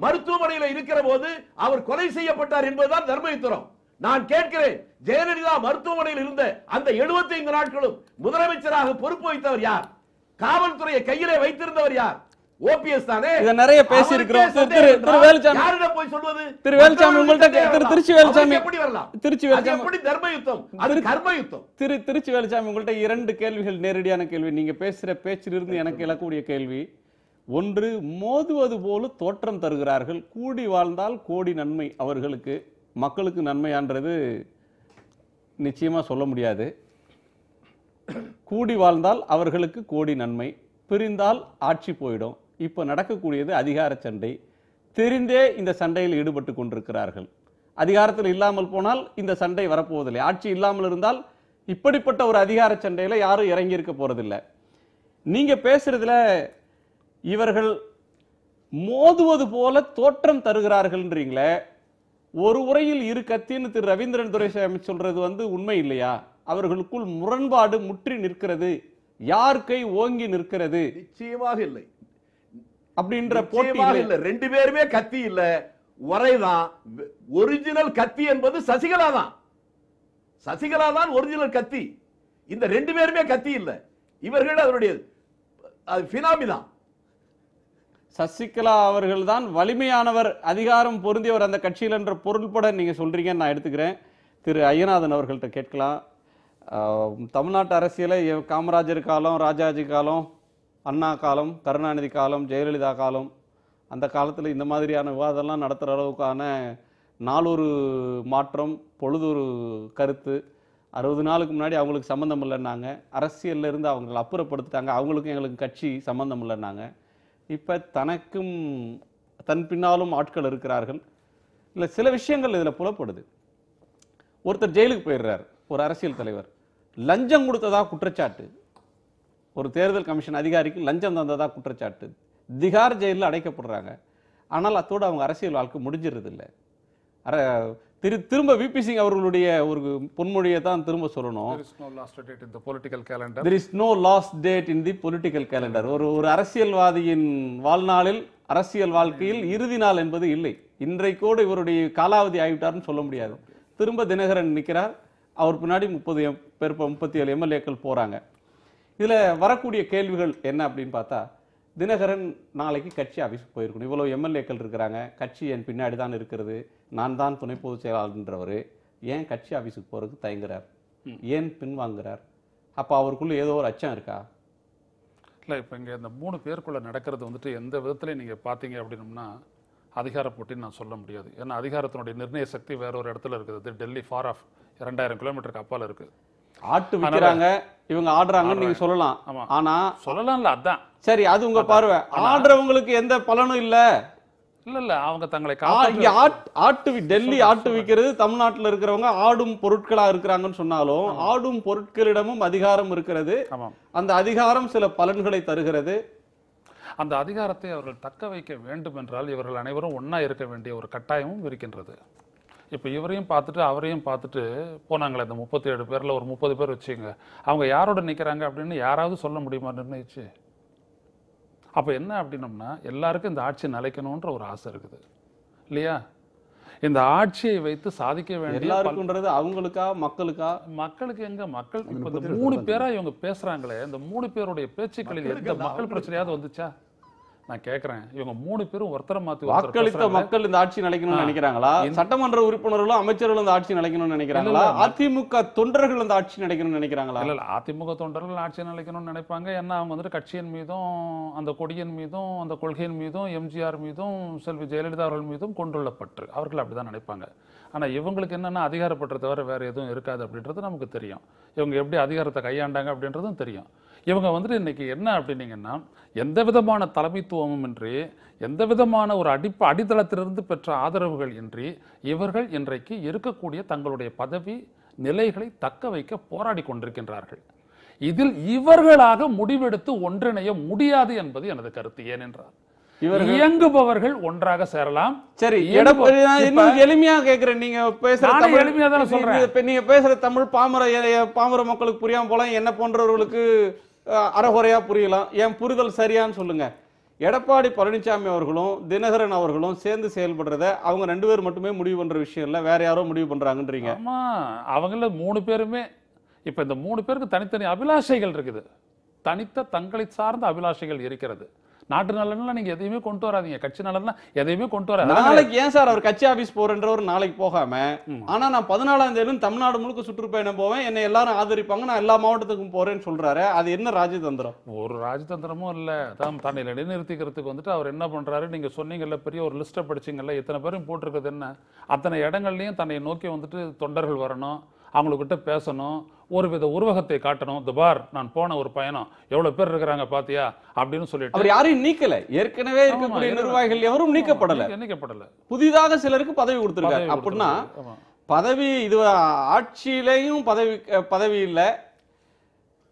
மருத்துவமனையில் இருக்கிற போது அவர் கொலை செய்யப்பட்டார் என்பதுதான் தர்ம யுத்தம். நான் கேட்கிறேன், ஜெயலலிதா மருத்துவமனையில் இருந்த அந்த எழுபத்தி ஐந்து நாட்களும் முதலமைச்சராக பொறுப்பு வகித்தவர் யார்? காவல்துறையை கையிலே வைத்திருந்தவர் யார்? ஓபிஎஸ் தானே. இத நிறைய பேசி இருக்கிறோம். திரு வேலுச்சாமி யாரட போய் சொல்வது? திரு வேலுச்சாமி உங்கள்ட்ட திருச்சி வேலுச்சாமி எப்படி வரலாம்? திருச்சி வேலுச்சாமி எப்படி தர்ம யுத்தம்? அது கர்ம யுத்தம். திரு திருச்சி வேலுச்சாமி உங்கள்ட்ட இரண்டு கேள்விகள், நேரடியான கேள்வி. நீங்க பேசுற பேச்சிலிருந்து எனக்கு எழக்கூடிய கேள்வி ஒன்று, மோதுவது போல தோற்றம் தருகிறார்கள், கூடி வாழ்ந்தால் கோடி நன்மை. அவர்களுக்கு மக்களுக்கு நன்மையான்றது நிச்சயமா சொல்ல முடியாது. கூடி வாழ்ந்தால் அவர்களுக்கு கோடி நன்மை, பிரிந்தால் ஆட்சி போயிடும். இப்போ நடக்கக்கூடியது அதிகார சண்டை. தெரிந்தே இந்த சண்டையில் ஈடுபட்டு கொண்டிருக்கிறார்கள். அதிகாரத்தில் இல்லாமல் போனால் இந்த சண்டை வரப்போவதில்லை. ஆட்சி இல்லாமல் இருந்தால் இப்படிப்பட்ட ஒரு அதிகார சண்டையில் யாரும் இறங்கி இருக்க போறதில்லை. நீங்க பேசுறதுல இவர்கள் மோதுவது போல தோற்றம் தருகிறார்கள்ன்றீங்களே, ஒரு உரையில் இரு கத்தின்னு திரு ரவீந்திரன் துரைசாமி சொல்றது வந்து உண்மை இல்லையா? அவர்களுக்குள் முரண்பாடு முற்றி நிற்கிறது, யார் கை ஓங்கி நிற்கிறது? நிச்சயமாக இல்லை அப்படின்ற போட்டியாக இல்லை. ரெண்டு பேருமே கத்தி இல்ல, உரைதான். ஒரிஜினல் கத்தி என்பது சசிகலா தான், சசிகலா தான் ஒரிஜினல் கத்தி. இந்த ரெண்டு பேருமே கத்தி இல்ல, இவர்கள் அவருடைய பினாமிதான். சசிகலா அவர்கள் தான் வலிமையானவர், அதிகாரம் பொருந்தியவர் அந்த கட்சியில் என்ற பொருள்பட நீங்க சொல்றீங்கன்னு நான் எடுத்துக்கிறேன். திரு ஐயநாதன் அவர்கள்ட்ட கேட்கலாம். தமிழ்நாட்டு அரசியலை காமராஜர் காலம், ராஜாஜி காலம், அண்ணா காலம், கருணாநிதி காலம், ஜெயலலிதா காலம், அந்த காலத்தில் இந்த மாதிரியான விவாதம்லாம் நடத்துகிற அளவுக்கான நாளொரு மாற்றம், பொழுதொரு கருத்து. அறுபது நாளுக்கு முன்னாடி அவங்களுக்கு சம்மந்தம் இல்லைன்னாங்க, அரசியலில் இருந்து அவங்களை அப்புறப்படுத்திட்டாங்க, அவங்களுக்கும் எங்களுக்கு கட்சி சம்மந்தம் இல்லைன்னாங்க. இப்போ தனக்கும் தன் பின்னாலும் ஆட்கள் இருக்கிறார்கள். இல்லை, சில விஷயங்கள் இதில் புலப்படுது. ஒருத்தர் ஜெயிலுக்கு போயிடுறார், ஒரு அரசியல் தலைவர் லஞ்சம் கொடுத்ததா குற்றச்சாட்டு, ஒரு தேர்தல் கமிஷன் அதிகாரிக்கு லஞ்சம் தந்ததா குற்றச்சாட்டு, திகார் ஜெயிலில் அடைக்கப்படுறாங்க. ஆனால் அத்தோடு அவங்க அரசியல் வாழ்க்கை முடிஞ்சிருதில்லை. அர திரு திரும்ப விபி சிங் அவர்களுடைய ஒரு பொன்மொழியை தான் திரும்ப சொல்லணும். there is no last date in the political calendar. ஒரு ஒரு அரசியல்வாதியின் வாழ்நாளில் அரசியல் வாழ்க்கையில் இறுதி நாள் என்பது இல்லை. இன்றைக்கோடு இவருடைய காலாவதி ஆகிவிட்டார்னு சொல்ல முடியாது. திரும்ப தினகரன் நிற்கிறார், அவர் பின்னாடி முப்பது எம் பேர் முப்பத்தி ஏழு எம்எல்ஏக்கள் போகிறாங்க. இதில் வரக்கூடிய கேள்விகள் என்ன அப்படின்னு பார்த்தா, தினகரன் நாளைக்கு கட்சி ஆஃபீஸுக்கு போயிருக்கணும். இவ்வளோ எம்எல்ஏக்கள் இருக்கிறாங்க, கட்சி என் பின்னாடி தான் இருக்கிறது, நான் தான் துணை பொதுச் செயலாளர்ன்றவர் ஏன் கட்சி ஆஃபீஸுக்கு போகிறதுக்கு தயங்குறார், ஏன் பின்வாங்குறார்? அப்போ அவருக்குள்ளே ஏதோ ஒரு அச்சம் இருக்கா? இல்லை, இப்போ இங்கே இந்த மூணு பேருக்குள்ளே நடக்கிறது வந்துட்டு எந்த விதத்துலையும் நீங்கள் பார்த்தீங்க அப்படின்னம்னா அதிகார போட்டின்னு நான் சொல்ல முடியாது. ஏன்னா அதிகாரத்தினுடைய நிர்ணய சக்தி வேற ஒரு இடத்துல இருக்குது. டெல்லி ஃபார் ஆஃப் இரண்டாயிரம் கிலோமீட்டருக்கு அப்பால் இருக்குது. ஆட்டு விற்கிறாங்க, இவங்க ஆடுறாங்கன்னு நீங்க சொல்லலாம். ஆனா சொல்லலாம்ல, அதான் சரி, அது உங்க பார்வை. ஆடுறவங்களுக்கு எந்த பலனும் இல்லை. இல்லை இல்லை, அவங்க தங்களை ஆட்டு டெல்லி ஆட்டு விற்கிறது தமிழ்நாட்டில் இருக்கிறவங்க ஆடும் பொருட்களாக இருக்கிறாங்கன்னு சொன்னாலும் ஆடும் பொருட்களிடமும் அதிகாரம் இருக்கிறது. அந்த அதிகாரம் சில பலன்களை தருகிறது. அந்த அதிகாரத்தை அவர்கள் தக்க வைக்க வேண்டும் என்றால் இவர்கள் அனைவரும் ஒன்றா இருக்க வேண்டிய ஒரு கட்டாயமும் இருக்கின்றது. இப்போ இவரையும் பார்த்துட்டு அவரையும் பார்த்துட்டு போனாங்களே இந்த முப்பத்தி ஏழு பேரில் ஒரு முப்பது பேர் வச்சுங்க, அவங்க யாரோட நிற்கிறாங்க அப்படின்னு யாராவது சொல்ல முடியுமா? நிர்ணயிச்சு அப்போ என்ன அப்படின்னம்னா எல்லாருக்கும் இந்த ஆட்சி நிலைக்கணுன்ற ஒரு ஆசை இருக்குது இல்லையா? இந்த ஆட்சியை வைத்து சாதிக்க வேண்டியது அவங்களுக்கா மக்களுக்கா? மக்களுக்கு எங்க மக்கள் இப்போ மூணு பேரா இவங்க பேசுறாங்களே, இந்த மூணு பேருடைய பேச்சுக்களில் எந்த மக்கள் பிரச்சனையாவது வந்துச்சா? நான் கேட்கறேன், இவங்க மூணு பேரும் ஒருத்தரை மாத்தி வாக்களித்த மக்கள் இந்த ஆட்சி நிலைக்கணும்னு நினைக்கிறாங்களா? சட்டமன்ற உறுப்பினர்களும் அமைச்சர்களும் இந்த ஆட்சி நிலைக்கணும்னு நினைக்கிறாங்களா? அதிமுக தொண்டர்கள் இந்த ஆட்சி நிலைக்கணும்னு நினைக்கிறாங்களா? இல்ல, அதிமுக தொண்டர்கள் ஆட்சி நிலைக்கணும்னு நினைப்பாங்க. ஏன்னா அவங்க வந்துட்டு கட்சியின் மீதும் அந்த கொடியின் மீதும் அந்த கொள்கையின் மீதும் எம்ஜிஆர் மீதும் செல்வி ஜெயலலிதா அவர்கள் மீதும் கொண்டுள்ள பற்று, அவர்கள் அப்படிதான் நினைப்பாங்க. ஆனா இவங்களுக்கு என்னன்னா அதிகாரப்பற்ற தவிர வேற எதுவும் இருக்காது அப்படின்றது நமக்கு தெரியும். இவங்க எப்படி அதிகாரத்தை கையாண்டாங்க அப்படின்றதும் தெரியும். இவங்க வந்துட்டு இன்னைக்கு என்ன அப்படின்னீங்கன்னா எந்த விதமான தலைமைத்துவமும் இன்றி, எந்த விதமான ஒரு அடிப்ப அடித்தளத்திலிருந்து பெற்ற ஆதரவுகள் இன்றி இவர்கள் இன்றைக்கு இருக்கக்கூடிய தங்களுடைய பதவி நிலைகளை தக்க வைக்க போராடி கொண்டிருக்கின்றார்கள். இதில் இவர்களாக முடிவெடுத்து ஒன்றிணைய முடியாது என்பது எனது கருத்து. ஏனென்றால் இவர்கள் இயங்குபவர்கள் ஒன்றாக சேரலாம். சரி, எளிமையா கேட்கிறேன், நீங்க பேசுற தமிழ் பாமர பாமர மக்களுக்கு புரியாம போலாம், என்ன போன்றவர்களுக்கு அறகுறையா புரியலாம். என் புரிதல் சரியான்னு சொல்லுங்க. எடப்பாடி பழனிசாமி அவர்களும் தினகரன் அவர்களும் சேர்ந்து செயல்படுறத அவங்க ரெண்டு பேர் மட்டுமே முடிவு பண்ற விஷயம் இல்லை, வேற யாரோ முடிவு பண்றாங்கன்றீங்க. ஆமா, அவங்கள மூணு பேருமே இப்ப இந்த மூணு பேருக்கு தனித்தனி அபிலாஷைகள் இருக்குது, தனித்த தங்களை சார்ந்த அபிலாஷைகள் இருக்கிறது. நாட்டு நலன்லாம் நீங்க எதையுமே கொண்டு வராதீங்க, கட்சி நலன்லாம் எதையுமே கொண்டு வராது. நாளைக்கு ஏன் சார் அவர் கட்சி ஆபீஸ் போறன்றவர் நாளைக்கு போகாம, ஆனா நான் பதினாலாம் தேதி தமிழ்நாடு முழுக்க சுற்றுப்பயணம் போவேன், என்னை எல்லாரும் ஆதரிப்பாங்க, நான் எல்லா மாவட்டத்துக்கும் போறேன்னு சொல்றாரு. அது என்ன ராஜதந்திரம்? ஒரு ராஜதந்திரமும் இல்ல. அதான் தன்னை நிலைநிறுத்திக்கிறதுக்கு வந்துட்டு அவர் என்ன பண்றாரு, நீங்க சொன்னீங்கல்ல பெரிய ஒரு லிஸ்ட்டை படிச்சிங்கல்ல, இத்தனை பேரும் போட்டிருக்கிறது என்ன, அத்தனை இடங்கள்லையும் தன்னை நோக்கி வந்துட்டு தொண்டர்கள் வரணும், அவங்கக்கிட்ட பேசணும், ஒரு வித உருவகத்தை காட்டணும். துபார் நான் போன ஒரு பயணம் எவ்வளவு பேர் இருக்கிறாங்க பாத்தியா அப்படின்னு சொல்லிட்டு அவர் யாரையும் நீக்கல. ஏற்கனவே இருக்கக்கூடிய நிர்வாகிகள் எவரும் நீக்கப்படல, நீக்கப்படல. புதிதாக சிலருக்கு பதவி கொடுத்துருக்காங்க. அப்படின்னா பதவி இது ஆட்சியிலையும் பதவி பதவி இல்லை,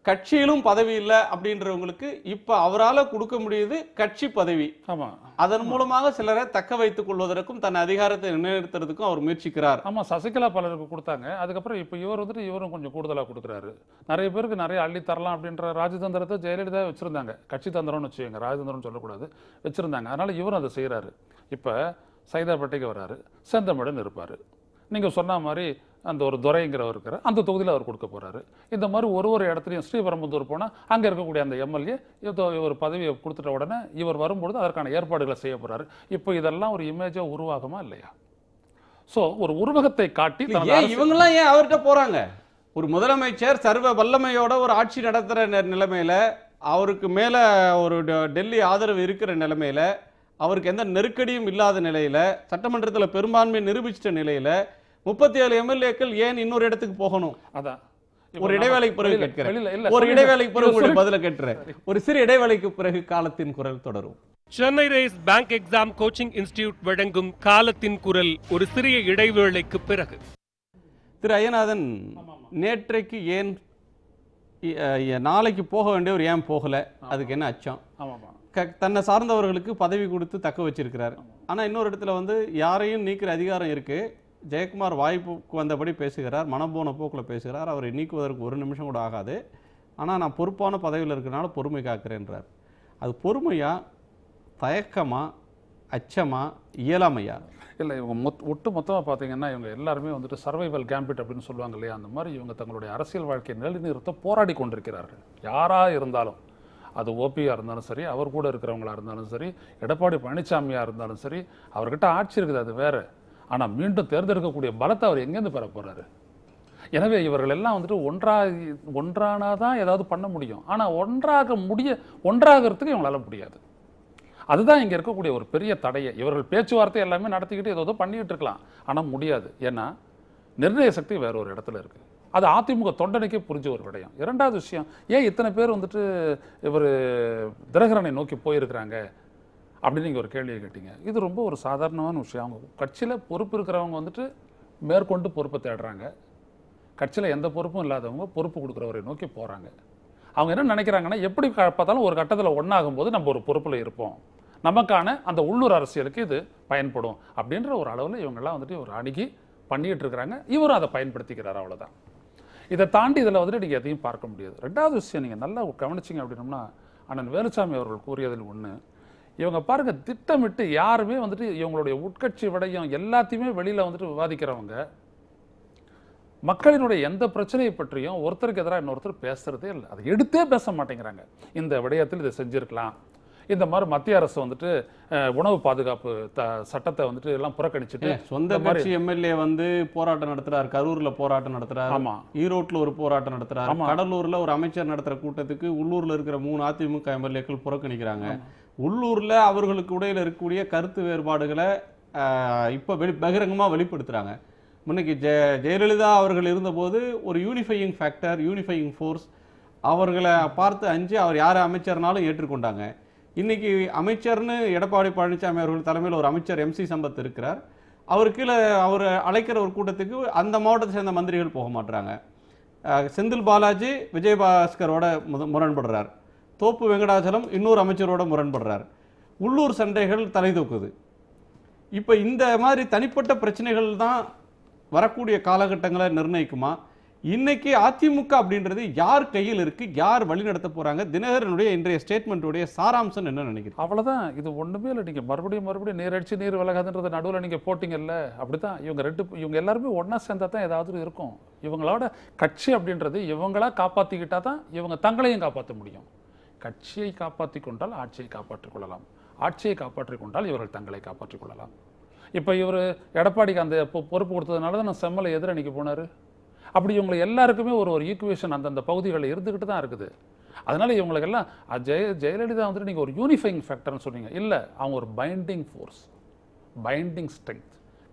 கட்சியிலும் பதவி இல்லை அப்படின்றவங்களுக்கு இப்ப அவரால் கொடுக்க முடியுது கட்சி பதவி. ஆமா, அதன் மூலமாக சிலரை தக்க வைத்துக் கொள்வதற்கும் தன் அதிகாரத்தை நிலைநிறுத்துறதுக்கும் அவர் முயற்சிக்கிறார். ஆமா, சசிகலா பலருக்கு கொடுத்தாங்க, அதுக்கப்புறம் இப்ப இவர் வந்துட்டு இவரும் கொஞ்சம் கூடுதலா கொடுக்குறாரு. நிறைய பேருக்கு நிறைய அள்ளி தரலாம் அப்படின்ற ராஜதந்திரத்தை ஜெயலலிதா வச்சிருந்தாங்க. கட்சி தந்திரம்னு வச்சுக்கோங்க, ராஜதந்திரம்னு சொல்லக்கூடாது, வச்சிருந்தாங்க. அதனால இவரும் அதை செய்யறாரு. இப்ப சைதாப்பேட்டைக்கு வர்றாரு, செந்தமிழன் இருப்பாரு, நீங்க சொன்ன மாதிரி அந்த ஒரு துரைங்கிறவர் இருக்கிறார், அந்த தொகுதியில் அவர் கொடுக்க போகிறாரு. இந்த மாதிரி ஒரு ஒரு இடத்துலையும் ஸ்ரீபெரும்புதூர் போனால் அங்கே இருக்கக்கூடிய அந்த எம்எல்ஏ இதோ இவர் பதவியை கொடுத்துட்ட உடனே இவர் வரும்பொழுது அதற்கான ஏற்பாடுகளை செய்ய போகிறாரு. இப்போ இதெல்லாம் ஒரு இமேஜாக உருவாகுமா இல்லையா? ஸோ ஒரு உருவகத்தை காட்டி இவங்கெல்லாம் ஏன் அவர்கிட்ட போகிறாங்க? ஒரு முதலமைச்சர் சர்வ வல்லமையோட ஒரு ஆட்சி நடத்துகிற நிலைமையில், அவருக்கு மேலே ஒரு டெல்லி ஆதரவு இருக்கிற நிலைமையில், அவருக்கு எந்த நெருக்கடியும் இல்லாத நிலையில், சட்டமன்றத்தில் பெரும்பான்மை நிரூபிச்சிட்ட நிலையில் முப்பத்தி ஏழு எம்எல்ஏக்கள் ஏன் இன்னொரு இடத்துக்கு போகணும்? அதான் ஒரு இடைவேளைக்கு பிறகு கேட்கிறேன், ஒரு இடைவேளைக்கு பிறகு பதில கேட்கிறேன். ஒரு சிறு இடைவேளைக்கு பிறகு காலத்தின் குரல் தொடரும். Chennai race bank exam coaching institute வழங்கும் காலத்தின் குரல் ஒரு சிறிய இடைவேளைக்கு பிறகு. திரு ஐயநாதன், நேற்றைக்கு ஏன் நாளைக்கு போக வேண்டியவர் ஏன் போகல, அதுக்கு என்ன அச்சம்? தன்னை சார்ந்தவர்களுக்கு பதவி கொடுத்து தக்க வச்சிருக்கிறார். ஆனா இன்னொரு இடத்துல வந்து யாரையும் நீக்கிற அதிகாரம் இருக்கு. ஜெயக்குமார் வாய்ப்புக்கு வந்தபடி பேசுகிறார், மனப்போன போக்கில் பேசுகிறார். அவரை நீக்குவதற்கு ஒரு நிமிஷம் கூட ஆகாது. ஆனால் நான் பொறுப்பான பதவியில் இருக்கிறனால பொறுமை காக்கிறேன்றார். அது பொறுமையாக, தயக்கமாக, அச்சமா, இயலாமையா? இல்லை, இவங்க மொத் ஒட்டு மொத்தமாக பார்த்தீங்கன்னா இவங்க எல்லாருமே வந்துட்டு சர்வைவல் கேம்பிட் அப்படின்னு சொல்லுவாங்க இல்லையா, அந்த மாதிரி இவங்க தங்களுடைய அரசியல் வாழ்க்கையை நிலைநிறுத்த போராடி கொண்டிருக்கிறார்கள். யாராக இருந்தாலும், அது ஓபியாக இருந்தாலும் சரி, அவர் கூட இருக்கிறவங்களா இருந்தாலும் சரி, எடப்பாடி பழனிசாமியாக இருந்தாலும் சரி, அவர்கிட்ட ஆட்சி இருக்குது அது வேறு, ஆனால் மீண்டும் தேர்ந்தெடுக்கக்கூடிய பலத்தை அவர் எங்கேருந்து பெற போகிறாரு? எனவே இவர்கள் எல்லாம் வந்துட்டு ஒன்றாக ஒன்றானா தான் ஏதாவது பண்ண முடியும். ஆனால் ஒன்றாக முடிய ஒன்றாகிறதுக்கு இவங்களால முடியாது. அதுதான் இங்கே இருக்கக்கூடிய ஒரு பெரிய தடையை. இவர்கள் பேச்சுவார்த்தை எல்லாமே நடத்திக்கிட்டு ஏதோ பண்ணிக்கிட்டு இருக்கலாம், ஆனால் முடியாது. ஏன்னா நிர்ணய சக்தி வேற ஒரு இடத்துல இருக்குது. அது அதிமுக தொண்டனுக்கே புரிஞ்ச ஒரு விடயம். இரண்டாவது விஷயம், ஏன் இத்தனை பேர் வந்துட்டு இவர் தினகரனை நோக்கி போயிருக்கிறாங்க அப்படின்னு நீங்கள் ஒரு கேள்வியை கேட்டீங்க. இது ரொம்ப ஒரு சாதாரணமான விஷயம். அவங்க கட்சியில் பொறுப்பு இருக்கிறவங்க வந்துட்டு மேற்கொண்டு பொறுப்பை தேடுறாங்க. கட்சியில் எந்த பொறுப்பும் இல்லாதவங்க பொறுப்பு கொடுக்குறவரை நோக்கி போகிறாங்க. அவங்க என்ன நினைக்கிறாங்கன்னா, எப்படி பார்த்தாலும் ஒரு கட்டத்தில் ஒன்றாகும்போது நம்ம ஒரு பொறுப்பில் இருப்போம், நமக்கான அந்த உள்ளூர் அரசியலுக்கு இது பயன்படும் அப்படின்ற ஒரு அளவில் இவங்கெல்லாம் வந்துட்டு ஒரு அணுகி பண்ணிகிட்டு இருக்கிறாங்க. இவரும் அதை பயன்படுத்திக்கிறார், அவ்வளோதான். இதை தாண்டி இதில் வந்துட்டு நீங்கள் எதையும் பார்க்க முடியாது. ரெண்டாவது விஷயம், நீங்கள் நல்லா கவனிச்சிங்க அப்படின்னோம்னா, அண்ணன் வேலுச்சாமி அவர்கள் கூறியதில் ஒன்று, இவங்க பாருங்கள், திட்டமிட்டு யாருமே வந்துட்டு இவங்களுடைய உட்கட்சி விடையும் எல்லாத்தையுமே வெளியில் வந்துட்டு விவாதிக்கிறவங்க மக்களினுடைய எந்த பிரச்சனையை பற்றியும் ஒருத்தருக்கு எதிராக இன்னொருத்தர் பேசுகிறதே இல்லை. அதை எடுத்தே பேச மாட்டேங்கிறாங்க. இந்த விடயத்தில் இதை செஞ்சுருக்கலாம், இந்த மாதிரி மத்திய அரசு வந்துட்டு உணவு பாதுகாப்பு த சட்டத்தை வந்துட்டு எல்லாம் புறக்கணிச்சுட்டு சொந்த கட்சி எம்எல்ஏ வந்து போராட்டம் நடத்துகிறார், கரூரில் போராட்டம் நடத்துகிறார், ஆமாம், ஈரோட்டில் ஒரு போராட்டம் நடத்துகிறார், கடலூரில் ஒரு அமைச்சர் நடத்துகிற கூட்டத்துக்கு உள்ளூரில் இருக்கிற மூணு அதிமுக எம்எல்ஏக்கள் புறக்கணிக்கிறாங்க. உள்ளூரில் அவர்களுக்கு இடையில் இருக்கக்கூடிய கருத்து வேறுபாடுகளை இப்போ வெளி பகிரங்கமாக வெளிப்படுத்துகிறாங்க. முன்னைக்கு ஜெ ஜெயலலிதா அவர்கள் இருந்தபோது ஒரு யூனிஃபையிங் ஃபேக்டர், யூனிஃபையிங் ஃபோர்ஸ், அவர்களை பார்த்து அஞ்சு அவர் யார் அமைச்சர்னாலும் ஏற்றுக்கொண்டாங்க. இன்றைக்கி அமைச்சர்னு எடப்பாடி பழனிசாமி அவர்கள் தலைமையில் ஒரு அமைச்சர் எம்சி சம்பத் இருக்கிறார். அவர் கீழே அவர் அழைக்கிற ஒரு கூட்டத்துக்கு அந்த மாவட்டத்தை சேர்ந்த மந்திரிகள் போக மாட்டுறாங்க. செந்தில் பாலாஜி விஜயபாஸ்கரோட முத முரண்படுறார், தோப்பு வெங்கடாச்சலம் இன்னொரு அமைச்சரோட முரண்படுறார், உள்ளூர் சண்டைகள் தலை தூக்குது. இப்போ இந்த மாதிரி தனிப்பட்ட பிரச்சனைகள் தான் வரக்கூடிய காலகட்டங்களை நிர்ணயிக்குமா? இன்னைக்கு அதிமுக அப்படின்றது யார் கையில் இருக்கு, யார் வழிநடத்த போறாங்க? தினகரனுடைய இன்றைய ஸ்டேட்மெண்ட்டுடைய சாராம்சம் என்ன நினைக்கிறீங்க? அவ்வளோதான், இது ஒன்றுமே இல்லை. நீங்கள் மறுபடியும் மறுபடியும் நீர் அடிச்சு நீர் விலகாதுன்றத நடுவில் நீங்கள் போட்டிங்கல்ல, அப்படி தான் இவங்க ரெண்டு இவங்க எல்லாருமே ஒன்றா சேர்ந்தால் தான் ஏதாவது இருக்கும். இவங்களோட கட்சி அப்படின்றது இவங்களா காப்பாற்றிக்கிட்டா தான் இவங்க தங்களையும் காப்பாற்ற முடியும். கட்சியை காப்பாற்றி கொண்டால் ஆட்சியை காப்பாற்றிக் கொள்ளலாம், ஆட்சியை காப்பாற்றிக் கொண்டால் இவர்கள் தங்களை காப்பாற்றிக் கொள்ளலாம். இப்போ இவர் எடப்பாடிக்கு அந்த பொறுப்பு கொடுத்ததுனால தான் நான் செம்மலை எதிரணிக்கு போனார். அப்படி இவங்களை எல்லாருக்குமே ஒரு ஒரு ஈக்குவேஷன் அந்தந்த பகுதிகளில் இருந்துக்கிட்டு தான் இருக்குது. அதனால் இவங்களுக்கெல்லாம் ஜெய ஜெயலலிதா வந்துட்டு நீங்கள் ஒரு யூனிஃபையிங் ஃபேக்டர்னு சொன்னீங்க, இல்லை, அவங்க ஒரு பைண்டிங் ஃபோர்ஸ், பைண்டிங் ஸ்ட்ரென்த்.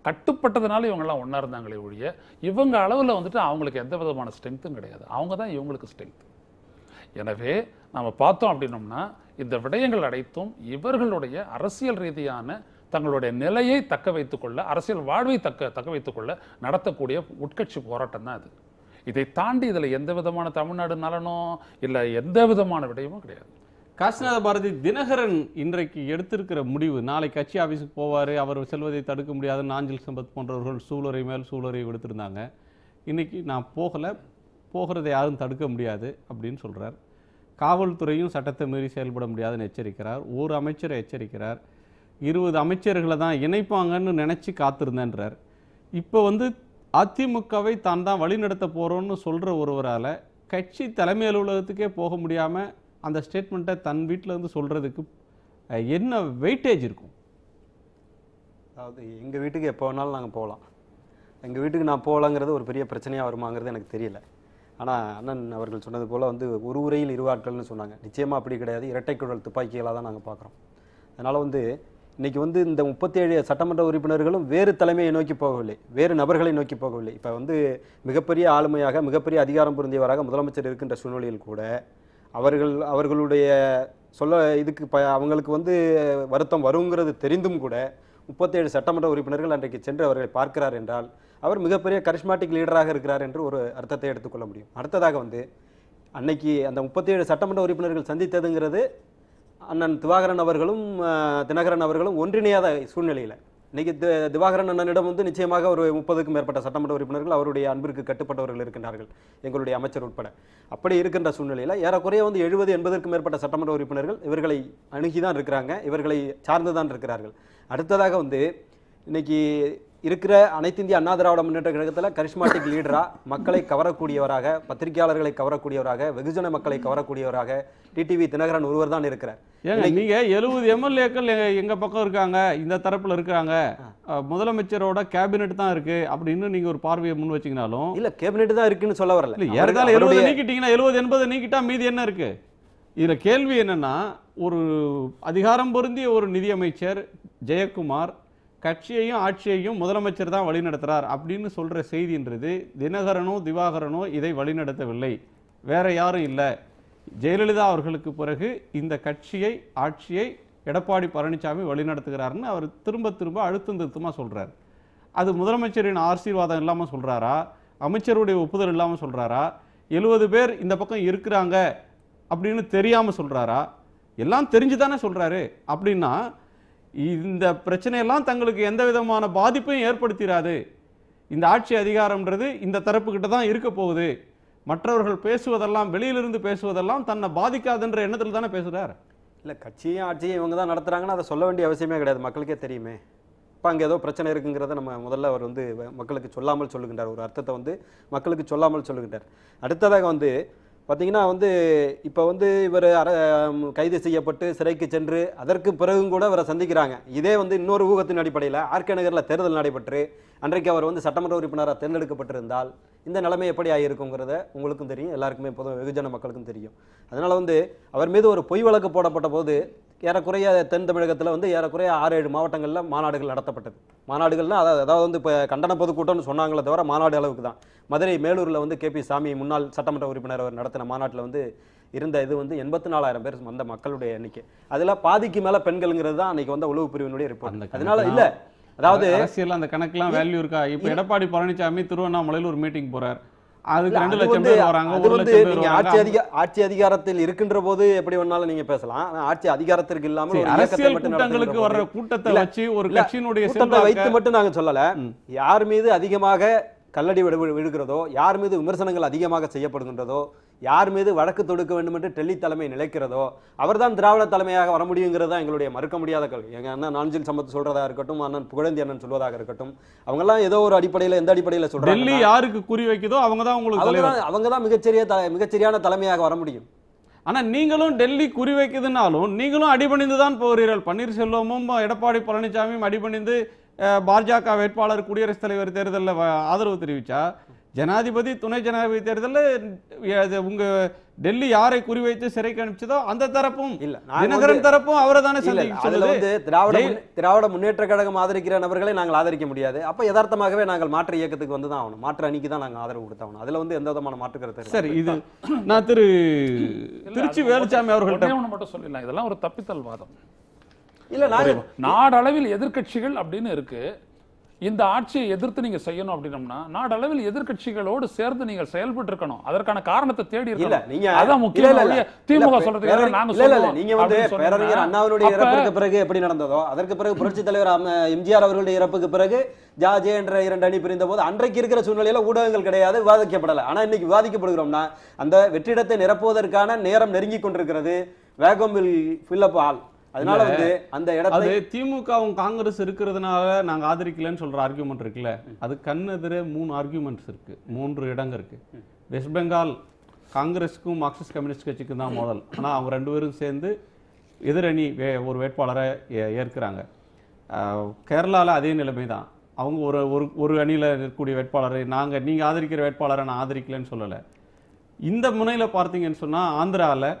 கட்டுப்பட்டதுனால இவங்கெல்லாம் ஒன்றா இருந்தாங்களே ஒழிய இவங்க அளவில் வந்துட்டு அவங்களுக்கு எந்த விதமான ஸ்ட்ரென்த்தும் கிடையாது. அவங்க தான் இவங்களுக்கு ஸ்ட்ரென்த். எனவே நம்ம பார்த்தோம் அப்படின்னோம்னா, இந்த விடயங்கள் அனைத்தும் இவர்களுடைய அரசியல் ரீதியான தங்களுடைய நிலையை தக்க வைத்துக்கொள்ள, அரசியல் வாழ்வை தக்க தக்க வைத்துக்கொள்ள நடத்தக்கூடிய உட்கட்சி போராட்டம் தான் அது. இதை தாண்டி இதில் எந்த விதமான தமிழ்நாடு நலனோ இல்லை எந்த விதமான விடயமும் கிடையாது. காசிநாத பாரதி, தினகரன் இன்றைக்கு எடுத்திருக்கிற முடிவு, நாளை கட்சி ஆஃபீஸுக்கு போவார், அவர் செல்வதை தடுக்க முடியாது. நாஞ்சில் சம்பத் போன்றவர்கள் சூளுரை மேல் சூளுரை விடுத்திருந்தாங்க. இன்றைக்கி நான் போகலை, போகிறதை யாரும் தடுக்க முடியாது அப்படின்னு சொல்கிறார். காவல்துறையும் சட்டத்தை மீறி செயல்பட முடியாதுன்னு எச்சரிக்கிறார். ஒரு அமைச்சரை எச்சரிக்கிறார். இருபது அமைச்சர்களை தான் இணைப்பாங்கன்னு நினச்சி காத்திருந்தேன்றார். இப்போ வந்து அதிமுகவை தான் தான் வழிநடத்த போகிறோன்னு சொல்கிற ஒருவரால் கட்சி தலைமை அலுவலகத்துக்கே போக முடியாமல் அந்த ஸ்டேட்மெண்ட்டை தன் வீட்டிலேருந்து சொல்கிறதுக்கு என்ன வெயிட்டேஜ் இருக்கும்? அதாவது எங்கள் வீட்டுக்கு எப்போ வேணாலும் நாங்கள் போகலாம், எங்கள் வீட்டுக்கு நான் போகலாங்கிறது ஒரு பெரிய பிரச்சனையாக வருமாங்கிறது எனக்கு தெரியல. ஆனால் அண்ணன் அவர்கள் சொன்னது போல் வந்து ஒரு உரையில் இருவாட்கள்னு சொன்னாங்க. நிச்சயமாக அப்படி கிடையாது. இரட்டைக்குழல் துப்பாக்கிகளாக தான் நாங்கள் பார்க்குறோம். அதனால் வந்து இன்றைக்கி வந்து இந்த முப்பத்தேழு சட்டமன்ற உறுப்பினர்களும் வேறு தலைமையை நோக்கி போகவில்லை, வேறு நபர்களை நோக்கி போகவில்லை. இப்போ வந்து மிகப்பெரிய ஆளுமையாக, மிகப்பெரிய அதிகாரம் புரிந்தியவராக முதலமைச்சர் இருக்கின்ற சூழ்நிலையில் கூட அவர்கள் அவர்களுடைய சொல்ல இதுக்கு ப அவங்களுக்கு வந்து வருத்தம் வருங்கிறது தெரிந்தும் கூட முப்பத்தேழு சட்டமன்ற உறுப்பினர்கள் அன்றைக்கு சென்று அவர்களை பார்க்கிறார் என்றால் அவர் மிகப்பெரிய கரிஷ்மாட்டிக் லீடராக இருக்கிறார் என்று ஒரு அர்த்தத்தை எடுத்துக்கொள்ள முடியும். அடுத்ததாக வந்து அன்னைக்கு அந்த முப்பத்தேழு சட்டமன்ற உறுப்பினர்கள் சந்தித்ததுங்கிறது அண்ணன் திவாகரன் அவர்களும் தினகரன் அவர்களும் ஒன்றிணையாத சூழ்நிலையில் இன்றைக்கி தி திவாகரன் அண்ணனிடம் வந்து நிச்சயமாக ஒரு முப்பதுக்கும் மேற்பட்ட சட்டமன்ற உறுப்பினர்கள் அவருடைய அன்பிற்கு கட்டுப்பட்டவர்கள் இருக்கின்றார்கள், எங்களுடைய அமைச்சர் உட்பட. அப்படி இருக்கின்ற சூழ்நிலையில் ஏறக்குறைய வந்து எழுபது எண்பதற்கு மேற்பட்ட சட்டமன்ற உறுப்பினர்கள் இவர்களை அணுகி தான் இருக்கிறாங்க, இவர்களை சார்ந்து தான் இருக்கிறார்கள். அடுத்ததாக வந்து இன்னைக்கு இருக்கிற அனைத்து இந்திய அண்ணா திராவிட முன்னேற்ற கழகத்தில் கரிஷ்மாட்டிக் லீடராக மக்களை கவரக்கூடியவராக, பத்திரிகையாளர்களை கவரக்கூடியவராக, வெகுஜன மக்களை கவரக்கூடியவராக டிடிவி தினகரன் ஒருவர் தான் இருக்கிறார். ஏங்க நீங்கள் எழுபது எம்எல்ஏக்கள் எங்கள் பக்கம் இருக்காங்க, இந்த தரப்பில் இருக்காங்க, முதலமைச்சரோட கேபினெட் தான் இருக்குது அப்படின்னு நீங்கள் ஒரு பார்வையை முன் வச்சிங்கனாலும் இல்லை கேபினெட் தான் இருக்குன்னு சொல்ல வரல. இல்லை யாருந்தாலும் எழுபது நீக்கிட்டீங்கன்னா எழுபது எண்பது நீக்கிட்டால் மீதி என்ன இருக்குது? இதில் கேள்வி என்னென்னா, ஒரு அதிகாரம் பொருந்திய ஒரு நிதியமைச்சர் ஜெயக்குமார் கட்சியையும் ஆட்சியையும் முதலமைச்சர் தான் வழிநடத்துகிறார் அப்படின்னு சொல்கிற செய்தின்றது தினகரனோ திவாகரனோ இதை வழிநடத்தவில்லை, வேற யாரும் இல்லை. ஜெயலலிதா அவர்களுக்கு பிறகு இந்த கட்சியை ஆட்சியை எடப்பாடி பழனிசாமி வழிநடத்துகிறாருன்னு அவர் திரும்ப திரும்ப அழுத்தம் திருத்தமாக சொல்கிறார். அது முதலமைச்சரின் ஆசீர்வாதம் இல்லாமல் சொல்கிறாரா, அமைச்சருடைய ஒப்புதல் இல்லாமல் சொல்கிறாரா, எழுபது பேர் இந்த பக்கம் இருக்கிறாங்க அப்படின்னு தெரியாமல் சொல்கிறாரா? எல்லாம் தெரிஞ்சு தானே சொல்கிறாரு. அப்படின்னா இந்த பிரச்சனையெல்லாம் தங்களுக்கு எந்த விதமான பாதிப்பையும் ஏற்படுத்திடாது, இந்த ஆட்சி அதிகாரம்ன்றது இந்த தரப்புக்கிட்ட தான் இருக்க போகுது, மற்றவர்கள் பேசுவதெல்லாம் வெளியிலிருந்து பேசுவதெல்லாம் தன்னை பாதிக்காதுன்ற எண்ணத்தில் தானே பேசுகிறார். இல்லை கட்சியும் ஆட்சியும் இவங்க தான் நடத்துகிறாங்கன்னு அதை சொல்ல வேண்டிய அவசியமே கிடையாது, மக்களுக்கே தெரியுமே. இப்போ அங்கே ஏதோ பிரச்சனை இருக்குங்கிறத நம்ம முதல்ல அவர் வந்து மக்களுக்கு சொல்லாமல் சொல்லுகின்றார், ஒரு அர்த்தத்தை வந்து மக்களுக்கு சொல்லாமல் சொல்லுகின்றார். அடுத்ததாக வந்து பார்த்தீங்கன்னா வந்து இப்போ வந்து இவர் அர கைது செய்யப்பட்டு சிறைக்கு சென்று அதற்கு பிறகும் கூட இவரை சந்திக்கிறாங்க. இதே வந்து இன்னொரு ஊகத்தின் அடிப்படையில் ஆர்கே நகரில் தேர்தல் நடைபெற்று அன்றைக்கு அவர் வந்து சட்டமன்ற உறுப்பினராக தேர்ந்தெடுக்கப்பட்டிருந்தால் இந்த நிலைமை எப்படி ஆகியிருக்குங்கிறத உங்களுக்கும் தெரியும், எல்லாருக்குமே பொதுவாக வெகுஜன மக்களுக்கும் தெரியும். அதனால் வந்து அவர் மீது ஒரு பொய் வழக்கு போடப்பட்ட போது ஏறக்குறைய தென் தமிழகத்தில் வந்து ஏறக்குறைய ஆறு ஏழு மாவட்டங்களில் மாநாடுகள் நடத்தப்பட்டது. மாநாடுகள்னால் அதாவது அதாவது வந்து இப்போ கண்டன பொதுக்கூட்டம்னு சொன்னாங்களே தவிர மாநாடு அளவுக்கு தான். மதுரை மேலூரில் வந்து கே பி சாமி முன்னாள் சட்டமன்ற உறுப்பினர் அவர் நடத்தின மாநாட்டில் வந்து இருந்த இது வந்து எண்பத்தி நாலாயிரம் பேர் வந்த மக்களுடைய எண்ணிக்கை, அதில் பாதிக்கு மேலே பெண்கள்ங்கிறது தான் அன்றைக்கி வந்து உளவு பிரிவினுடைய ரிப்போர்ட். அதனால இல்லை அதாவது அரசியல் அந்த கணக்கெலாம் வேல்யூ இருக்கா? இப்போ எடப்பாடி பழனிசாமி திருவண்ணாமலையில் ஒரு மீட்டிங் போகிறார், ஆட்சி அதிகாரத்தில் இருக்கின்ற போது எப்படி வேணாலும் நீங்க பேசலாம், ஆட்சி அதிகாரத்திற்கு இல்லாமல் கூட்டத்தை வைத்து மட்டும் நாங்க சொல்லல. யார் மீது அதிகமாக கல்லடி விழுகிறதோ, யார் மீது விமர்சனங்கள் அதிகமாக செய்யப்படுகின்றதோ, யார் மீது வழக்கு தொடுக்க வேண்டும் என்று டெல்லி தலைமை நிலைக்கிறதோ அவர் தான் திராவிட தலைமையாக வர முடியுங்கிறதா எங்களுடைய மறுக்க முடியாத கல்வி. எங்கள் அண்ணன் நாஞ்சில் சம்பத் சொல்றதா இருக்கட்டும், அண்ணன் புகழந்தி அண்ணன் சொல்வதாக இருக்கட்டும், அவங்கெல்லாம் ஏதோ ஒரு அடிப்படையில் எந்த அடிப்படையில் சொல்றாங்க, டெல்லி யாருக்கு குறி வைக்குதோ அவங்க தான் உங்களுக்கு அவங்க தான் மிகச்சரிய மிகச்சரியான தலைமையாக வர முடியும். ஆனால் நீங்களும் டெல்லி குறி வைக்குதுனாலும் நீங்களும் அடிபணிந்து தான் போகிறீர்கள். பன்னீர்செல்வமும் எடப்பாடி பழனிசாமியும் அடிபணிந்து பாஜக வேட்பாளர் குடியரசுத் தலைவர் தேர்தலில் ஆதரவு தெரிவித்தா, ஜனாதிபதி துணை ஜனாதிபதி தேர்தலில் உங்கள் டெல்லி யாரை குறிவைத்து சிறைக்கு அனுப்பிச்சதோ அந்த தரப்பும் இல்லை தினகரன் தரப்பும் அவரை தானே வந்து திராவிட திராவிட முன்னேற்ற கழகம் ஆதரிக்கிற நபர்களை நாங்கள் ஆதரிக்க முடியாது. அப்போ யதார்த்தமாகவே நாங்கள் மாற்று இயக்கத்துக்கு வந்து தான் ஆகணும், மாற்று அணிக்கு தான் நாங்கள் ஆதரவு கொடுத்தாகணும். அதில் வந்து எந்த விதமான மாற்று கருத்து சரி. இது நான் திரு திருச்சி வேலுச்சாமி அவர்கள்ட்ட மட்டும் சொல்லிடலாம், இதெல்லாம் ஒரு தப்பித்தல் வாதம் இல்லை. நாடளவில் எதிர்கட்சிகள் அப்படின்னு இருக்கு, இந்த ஆட்சியை எதிர்த்து நீங்க செய்யணும் அப்படின்னா நாடளவில் எதிர்கட்சிகளோடு சேர்ந்து நீங்கள் செயல்பட்டு இருக்கணும், அதற்கான காரணத்தை தேடி இருக்கணும். அதற்கு பிறகு புரட்சி தலைவர் எம்ஜிஆர் அவர்களுடைய இறப்புக்கு பிறகு ஜாஜே என்ற இரண்டு அணி பிரிந்த போது அன்றைக்கு இருக்கிற சூழ்நிலையில ஊடகங்கள் கிடையாது, விவாதிக்கப்படலை. ஆனா இன்னைக்கு விவாதிக்கப்படுகிறோம்னா அந்த வெற்றிடத்தை நிரப்புவதற்கான நேரம் நெருங்கி கொண்டிருக்கிறது, வேகம் வில் ஃபில் அப் ஆல். அதனால வந்து அந்த இடத்துல திமுகவும் காங்கிரஸ் இருக்கிறதுனால நாங்கள் ஆதரிக்கலன்னு சொல்கிற ஆர்கியூமெண்ட் இருக்குல்ல, அது கண்ணெதிரே மூணு ஆர்கியூமெண்ட்ஸ் இருக்குது, மூன்று இடங்கள் இருக்குது. வெஸ்ட் பெங்கால் காங்கிரஸுக்கும் மார்க்சிஸ்ட் கம்யூனிஸ்ட் கட்சிக்கும் தான் மோதல், ஆனால் அவங்க ரெண்டு பேரும் சேர்ந்து எதிரணி வே ஒரு வேட்பாளரை ஏற்கிறாங்க. கேரளாவில் அதே நிலைமை தான், அவங்க ஒரு ஒரு அணியில் இருக்கக்கூடிய வேட்பாளரை நாங்கள் நீங்கள் ஆதரிக்கிற வேட்பாளரை நான் ஆதரிக்கலன்னு சொல்லலை. இந்த முனையில் பார்த்தீங்கன்னு சொன்னால் ஆந்திராவில்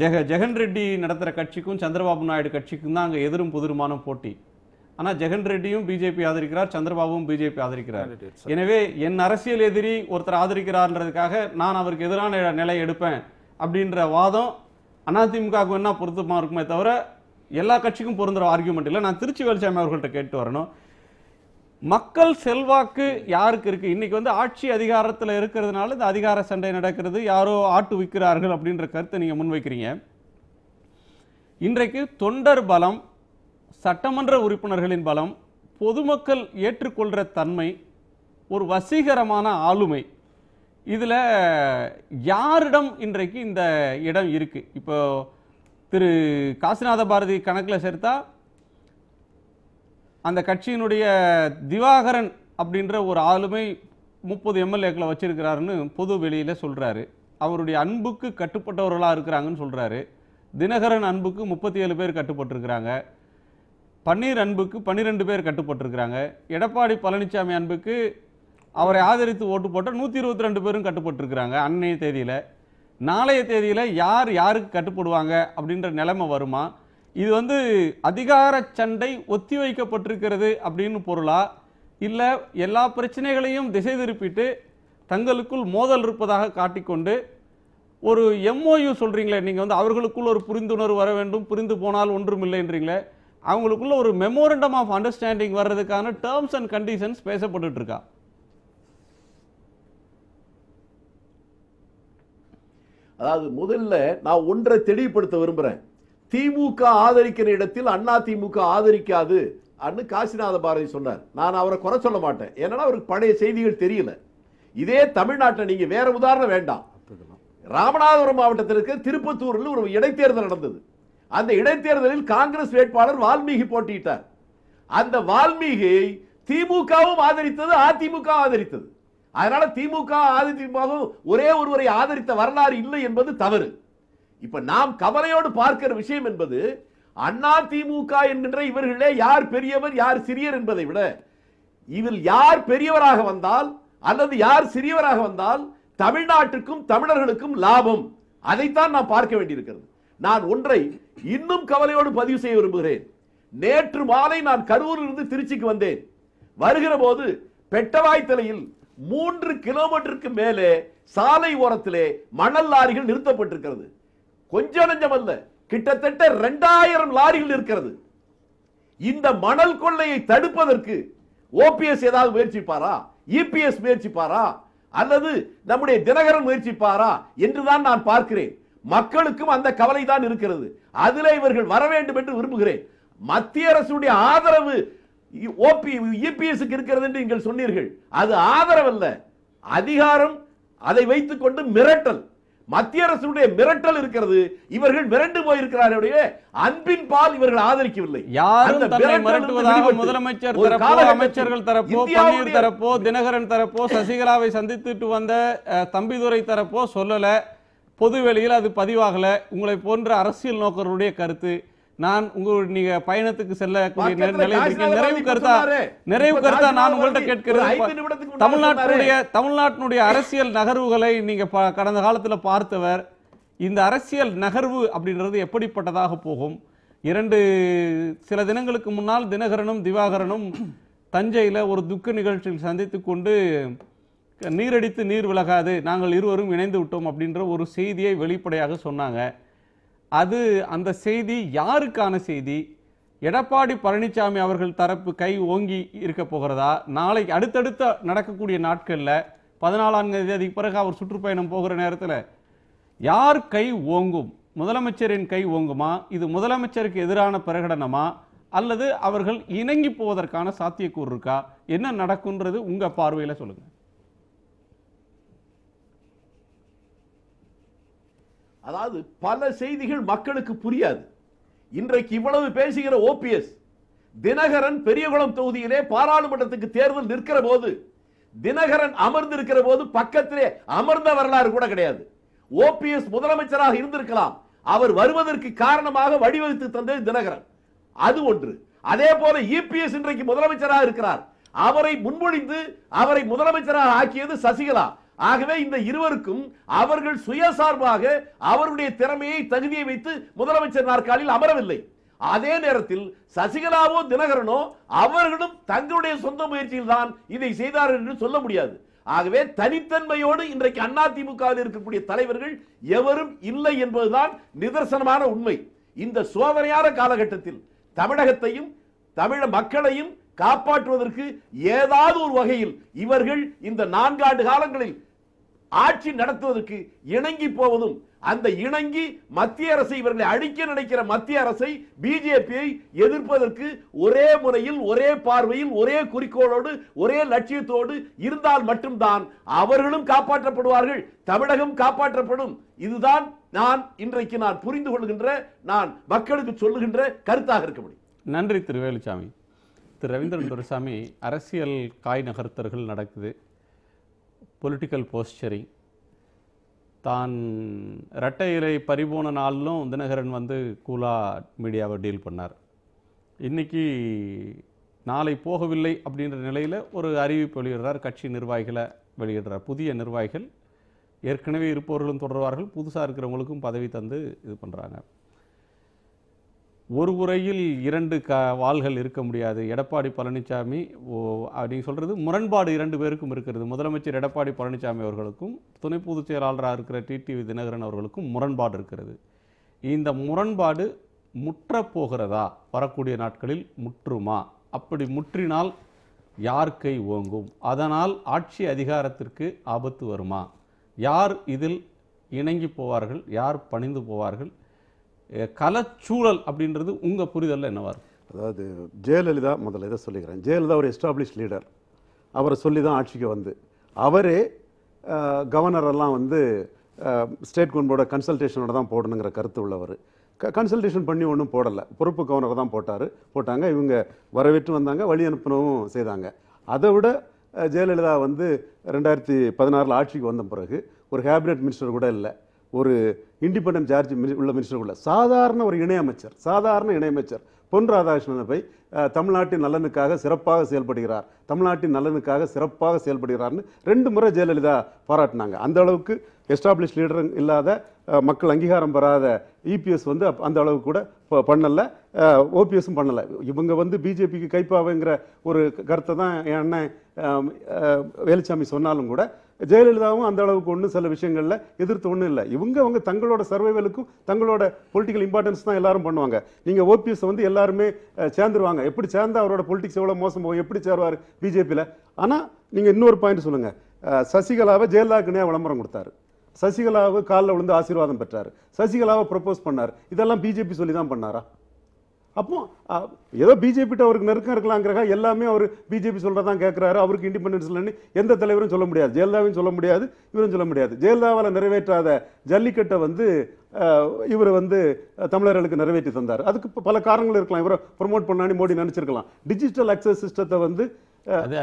ஜெக ஜெகன் ரெட்டி நடத்துகிற கட்சிக்கும் சந்திரபாபு நாயுடு கட்சிக்கும் தான் அங்கே எதிரும் புதிருமான போட்டி. ஆனால் ஜெகன் ரெட்டியும் பிஜேபி ஆதரிக்கிறார், சந்திரபாபுவும் பிஜேபி ஆதரிக்கிறார். எனவே என் அரசியல் எதிரி ஒருத்தர் ஆதரிக்கிறார்ன்றதுக்காக நான் அவருக்கு எதிரான நிலை எடுப்பேன் அப்படின்ற வாதம் அதிமுகவுக்கு என்ன பொருத்தமாக இருக்குமே தவிர எல்லா கட்சிக்கும் பொருந்துகிற ஆர்கியூமெண்ட் இல்லை. நான் திருச்சி வேலுச்சாமி அவர்கள்ட்ட கேட்டு வரணும், மக்கள் செல்வாக்கு யாருக்கு இருக்குது? இன்றைக்கி வந்து ஆட்சி அதிகாரத்தில் இருக்கிறதுனால இந்த அதிகார சண்டை நடக்கிறது, யாரோ ஆட்டு விற்கிறார்கள் அப்படின்ற கருத்தை நீங்கள் முன்வைக்கிறீங்க. இன்றைக்கு தொண்டர் பலம், சட்டமன்ற உறுப்பினர்களின் பலம், பொதுமக்கள் ஏற்றுக்கொள்கிற தன்மை, ஒரு வசீகரமான ஆளுமை, இதில் யாரிடம் இன்றைக்கு இந்த இடம் இருக்குது? இப்போ திரு காசிநாத பாரதி கணக்கில் சேர்த்தா அந்த கட்சியினுடைய திவாகரன் அப்படின்ற ஒரு ஆளுமை முப்பது எம்எல்ஏக்களை வச்சிருக்கிறாருன்னு பொது வெளியில் சொல்கிறாரு. அவருடைய அன்புக்கு கட்டுப்பட்டவர்களாக இருக்கிறாங்கன்னு சொல்கிறாரு. தினகரன் அன்புக்கு முப்பத்தி ஏழு பேர் கட்டுப்பட்டுருக்கிறாங்க. பன்னீர் அன்புக்கு பன்னிரெண்டு பேர் கட்டுப்பட்டுருக்கிறாங்க. எடப்பாடி பழனிசாமி அன்புக்கு அவரை ஆதரித்து ஓட்டு போட்டால் நூற்றி இருபத்தி ரெண்டு பேரும் கட்டுப்பட்டுருக்கிறாங்க அன்னைய தேதியில். நாளைய தேதியில் யார் யாருக்கு கட்டுப்படுவாங்க அப்படின்ற நிலைமை வருமா? இது வந்து அதிகார சண்டை ஒத்தி வைக்கப்பட்டிருக்கிறது அப்படின்னு பொருளா, இல்லை எல்லா பிரச்சனைகளையும் திசை திருப்பிட்டு தங்களுக்குள் மோதல் இருப்பதாக காட்டிக்கொண்டு ஒரு எம்ஓயு சொல்கிறீங்களே நீங்கள் வந்து, அவர்களுக்குள் ஒரு புரிந்துணர்வு வர வேண்டும், புரிந்து போனால் ஒன்றும் இல்லைன்றீங்களே, அவங்களுக்குள்ள ஒரு மெமோரண்டம் ஆஃப் அண்டர்ஸ்டாண்டிங் வர்றதுக்கான டேர்ம்ஸ் அண்ட் கண்டிஷன்ஸ் பேசப்பட்டுட்டு இருக்கா? அதாவது முதல்ல நான் ஒன்றை தெளிவுபடுத்த விரும்புகிறேன். திமுக ஆதரிக்கிற இடத்தில் அண்ணா திமுக ஆதரிக்காது அன்னு காசிநாத பாரதி சொன்னார். நான் அவரை குறை சொல்ல மாட்டேன், ஏன்னா அவருக்கு பழைய செய்திகள் தெரியல. இதே தமிழ்நாட்டில் நீங்கள் வேற உதாரணம் வேண்டாம். ராமநாதபுரம் மாவட்டத்தில் இருக்கிற திருப்பத்தூரில் ஒரு இடைத்தேர்தல் நடந்தது. அந்த இடைத்தேர்தலில் காங்கிரஸ் வேட்பாளர் வால்மீகி போட்டியிட்டார். அந்த வால்மீகி திமுகவும் ஆதரித்தது, அதிமுக ஆதரித்தது. அதனால திமுக அதிமுகவும் ஒரே ஒருவரை ஆதரித்த வரலாறு இல்லை என்பது தவறு. இப்ப நாம் கவலையோடு பார்க்கிற விஷயம் என்பது அண்ணா திமுக என்கின்ற இவர்களே யார் பெரியவர் யார் சிறியர் என்பதை விட, இவர் யார் பெரியவராக வந்தால் அல்லது யார் சிறியவராக வந்தால் தமிழ்நாட்டுக்கும் தமிழர்களுக்கும் லாபம், அதைத்தான் நாம் பார்க்க வேண்டியிருக்கிறது. நான் ஒன்றை இன்னும் கவலையோடு பதிவு செய்ய விரும்புகிறேன். நேற்று மாலை நான் கரூரிலிருந்து திருச்சிக்கு வந்தேன். வருகிற போது பெட்டவாய் தலையில் மூன்று கிலோமீட்டருக்கு மேலே சாலை ஓரத்திலே மணல் லாரிகள் நிறுத்தப்பட்டிருக்கிறது. கொஞ்ச நஞ்சம் அல்ல, கிட்டத்தட்ட இரண்டாயிரம் லாரிகள் இருக்கிறது. இந்த மணல் கொள்ளையை தடுப்பதற்கு ஓபிஎஸ் ஏதாவது முயற்சிப்பாரா, இபிஎஸ் முயற்சிப்பாரா, அல்லது நம்முடைய தினகரன் முயற்சிப்பாரா என்றுதான் நான் பார்க்கிறேன். மக்களுக்கும் அந்த கவலை தான் இருக்கிறது. அதில் இவர்கள் வர வேண்டும் என்று விரும்புகிறேன். மத்திய அரசுடைய ஆதரவு இபிஎஸ்க்கு இருக்கிறது என்று நீங்கள் சொன்னீர்கள். அது ஆதரவு அல்ல, அதிகாரம். அதை வைத்துக் கொண்டு மிரட்டல், மத்திய அரசுடைய மிரட்டல் இருக்கிறது. இவர்கள் மிரண்டு போயிருக்கிறார்கள். அன்பின் பால் இவர்கள் ஆதரிக்கவில்லை. முதலமைச்சர் தரப்போ, அமைச்சர்கள் தரப்போ, பன்னீர் தரப்போ, தினகரன் தரப்போ, சசிகலாவை சந்தித்துட்டு வந்த தம்பிதுரை தரப்போ சொல்லல, பொதுவெளியில் அது பதிவாகல. உங்களை போன்ற அரசியல் நோக்கருடைய கருத்து. நான் உங்களுடைய நீங்க பயணத்துக்கு செல்லக்கூடிய நிறைவு கருத்தா நிறைவு கருத்தா நான் உங்கள்கிட்ட கேட்கிறேன். தமிழ்நாட்டினுடைய தமிழ்நாட்டினுடைய அரசியல் நகர்வுகளை நீங்க கடந்த காலத்தில் பார்த்தவர், இந்த அரசியல் நகர்வு அப்படின்றது எப்படிப்பட்டதாக போகும்? இரண்டு சில தினங்களுக்கு முன்னால் தினகரனும் திவாகரனும் தஞ்சையில் ஒரு துக்க நிகழ்ச்சியில் சந்தித்து கொண்டு நீரடித்து நீர் விலகாது, நாங்கள் இருவரும் இணைந்து விட்டோம் அப்படின்ற ஒரு செய்தியை வெளிப்படையாக சொன்னாங்க. அது அந்த செய்தி யாருக்கான செய்தி? எடப்பாடி பழனிசாமி அவர்கள் தரப்பு கை ஓங்கி இருக்க போகிறதா? நாளைக்கு அடுத்தடுத்த நடக்கக்கூடிய நாட்களில் பதினாலாம் தேதிக்கு பிறகு அவர் சுற்றுப்பயணம் போகிற நேரத்தில் யார் கை ஓங்கும்? முதலமைச்சரின் கை ஓங்குமா? இது முதலமைச்சருக்கு எதிரான பிரகடனமா, அல்லது அவர்கள் இணங்கி போவதற்கான சாத்தியக்கூறு இருக்கா? என்ன நடக்குன்றது உங்கள் பார்வையில் சொல்லுங்கள். அதாவது பல செய்திகள் மக்களுக்கு புரியாது. இன்றைக்கு இவ்வளவு பேசுகிற ஓபிஎஸ், தினகரன் பெரியகுளம் தொகுதியிலே பாராளுமன்றத்துக்கு தேர்தல் நிற்கிற போது தினகரன் அமர்ந்திருக்கிற போது பக்கத்திலே அமர்ந்த வரலாறு கூட கிடையாது. ஓபிஎஸ் முதலமைச்சராக இருந்திருக்கலாம். அவர் வருவதற்கு காரணமாக வழிவகுத்து தந்தது தினகரன், அது ஒன்று. அதே போல இபிஎஸ் இன்றைக்கு முதலமைச்சராக இருக்கிறார். அவரை முன்மொழிந்து அவரை முதலமைச்சராக ஆக்கியது சசிகலா. ஆகவே இந்த இருவருக்கும் அவர்கள் சுயசார்பாக அவருடைய திறமையை தகுதியை வைத்து முதலமைச்சர் நாற்காலியில் அமரவில்லை. அதே நேரத்தில் சசிகலாவோ தினகரனோ அவர்களும் தங்களுடைய சொந்த முயற்சியில் தான் இதை செய்தார்கள் என்று சொல்ல முடியாது. ஆகவே தனித்தன்மையோடு இன்றைக்கு அதிமுகவில் இருக்கக்கூடிய தலைவர்கள் எவரும் இல்லை என்பதுதான் நிதர்சனமான உண்மை. இந்த சோதனையான காலகட்டத்தில் தமிழகத்தையும் தமிழ் மக்களையும் காப்பாற்றுவதற்கு ஏதாவது ஒரு வகையில் இவர்கள் இந்த நான்காண்டு காலங்களில் ஆட்சி நடத்துவதற்கு இணங்கி போவதும், அந்த இணங்கி மத்திய அரசை இவர்களை அழிக்க நினைக்கிற மத்திய அரசை பிஜேபியை எதிர்ப்பதற்கு ஒரே முறையில் ஒரே பார்வையில் ஒரே குறிக்கோளோடு ஒரே லட்சியத்தோடு இருந்தால் மட்டும்தான் அவர்களும் காப்பாற்றப்படுவார்கள், தமிழகம் காப்பாற்றப்படும். இதுதான் நான் இன்றைக்கு நான் புரிந்து கொள்கின்ற, நான் மக்களுக்கு சொல்லுகின்ற கருத்தாக இருக்க முடியும். நன்றி திரு வேலுச்சாமி. திரு ரவீந்திரன் துரைசாமி அரசியல் காய் நகர்த்தர்கள் நடக்குது, பொலிட்டிக்கல் போஸ்டரிங். தான் இரட்டை இலை பறிபோன நாளிலும் தினகரன் வந்து கூலாக மீடியாவை டீல் பண்ணார். இன்றைக்கி நாளை போகவில்லை அப்படின்ற நிலையில் ஒரு அறிவிப்பு வெளியிடுறார், கட்சி நிர்வாகிகளை வெளியிடுறார். புதிய நிர்வாகிகள் ஏற்கனவே இருப்பவர்களும் தொடர்வார்கள், புதுசாக இருக்கிறவங்களுக்கும் பதவி தந்து இது பண்ணுறாங்க. ஒரு உரையில் இரண்டு க வாள்கள் இருக்க முடியாது. எடப்பாடி பழனிசாமி அப்படின்னு சொல்கிறது முரண்பாடு இரண்டு பேருக்கும் இருக்கிறது. முதலமைச்சர் எடப்பாடி பழனிசாமி அவர்களுக்கும் துணை பொதுச் செயலாளராக இருக்கிற டிடிவி தினகரன் அவர்களுக்கும் முரண்பாடு இருக்கிறது. இந்த முரண்பாடு முற்றப்போகிறதா, வரக்கூடிய நாட்களில் முற்றுமா? அப்படி முற்றினால் யார் கை ஓங்கும்? அதனால் ஆட்சி அதிகாரத்திற்கு ஆபத்து வருமா? யார் இதில் இணங்கி போவார்கள், யார் பணிந்து போவார்கள்? கலச்சூழல் அப்படின்றது உங்கள் புரிதலில் என்னவா இருக்குது? அதாவது ஜெயலலிதா, முதல்ல இதை சொல்லிக்கிறேன், ஜெயலலிதா ஒரு எஸ்டாப்ளிஷ் லீடர். அவரை சொல்லி தான் ஆட்சிக்கு வந்து அவரே கவர்னரெல்லாம் வந்து ஸ்டேட் கவர்மெண்டோட கன்சல்டேஷனோட தான் போடணுங்கிற கருத்து உள்ளவர். க கன்சல்டேஷன் பண்ணி ஒன்றும் போடலை, பொறுப்பு கவர்னரை தான் போட்டார் போட்டாங்க இவங்க வரவேற்று வந்தாங்க, வழி அனுப்பவும் செய்தாங்க. அதை விட ஜெயலலிதா வந்து ரெண்டாயிரத்தி பதினாறில் ஆட்சிக்கு வந்த பிறகு ஒரு கேபினெட் மினிஸ்டர் கூட இல்லை, ஒரு இண்டிபெண்டன்ட் சார்ஜ் உள்ள மினிஸ்டர் கூட, சாதாரண ஒரு இணையமைச்சர், சாதாரண இணையமைச்சர் பொன் ராதாகிருஷ்ணனை போய் தமிழ்நாட்டின் நலனுக்காக சிறப்பாக செயல்படுகிறார், தமிழ்நாட்டின் நலனுக்காக சிறப்பாக செயல்படுகிறார்னு ரெண்டு முறை ஜெயலலிதா பாராட்டினாங்க. அந்த அளவுக்கு எஸ்டாப்ளிஷ் லீடர் இல்லாத, மக்கள் அங்கீகாரம் பெறாத இபிஎஸ் வந்து அந்த அளவுக்கு கூட பண்ணலை, ஓபிஎஸும் பண்ணலை. இவங்க வந்து பிஜேபிக்கு கைப்பாவைங்கிற ஒரு கருத்தை தான் என் அண்ணன் வேலுச்சாமி சொன்னாலும் கூட ஜெயலலிதாவும் அந்த அளவுக்கு ஒன்றும் சில விஷயங்களில் எதிர்த்து ஒன்றும் இல்லை. இவங்க அவங்க தங்களோட சர்வைவலுக்கும் தங்களோட பொலிட்டிக்கல் இம்பார்ட்டன்ஸ் தான் எல்லாரும் பண்ணுவாங்க. நீங்கள் ஓபிஎஸ் வந்து எல்லாருமே சேர்ந்துருவாங்க, எப்படி சேர்ந்தால் அவரோட பொலிட்டிக்ஸ் எவ்வளோ மோசம் போகும், எப்படி சேருவார் பிஜேபியில். ஆனால் நீங்கள் இன்னொரு பாயிண்ட் சொல்லுங்கள், சசிகலாவை ஜெயலலிதாக்குனே விளம்பரம் கொடுத்தாரு, சசிகலாவை காலில் விழுந்து ஆசீர்வாதம் பெற்றார், சசிகலாவை ப்ரப்போஸ் பண்ணார், இதெல்லாம் பிஜேபி சொல்லி தான் பண்ணாரா? அப்போ ஏதோ பிஜேபிட்ட அவருக்கு நெருக்கம் இருக்கலாங்கிறக்கா எல்லாமே அவர் பிஜேபி சொல்கிறதான் கேட்குறாரு, அவருக்கு இண்டிபெண்டன்ஸ் இல்லைன்னு எந்த தலைவரும் சொல்ல முடியாது, ஜெயலலிதாவையும் சொல்ல முடியாது, இவரும் சொல்ல முடியாது. ஜெயலலிதாவால் நிறைவேற்றாத ஜல்லிக்கட்டை வந்து இவர் வந்து தமிழர்களுக்கு நிறைவேற்றி தந்தார். அதுக்கு பல காரணங்கள் இருக்கலாம், இவரை ப்ரொமோட் பண்ணான்னு மோடி நினச்சிருக்கலாம். டிஜிட்டல் அக்சஸ் சிஸ்டத்தை வந்து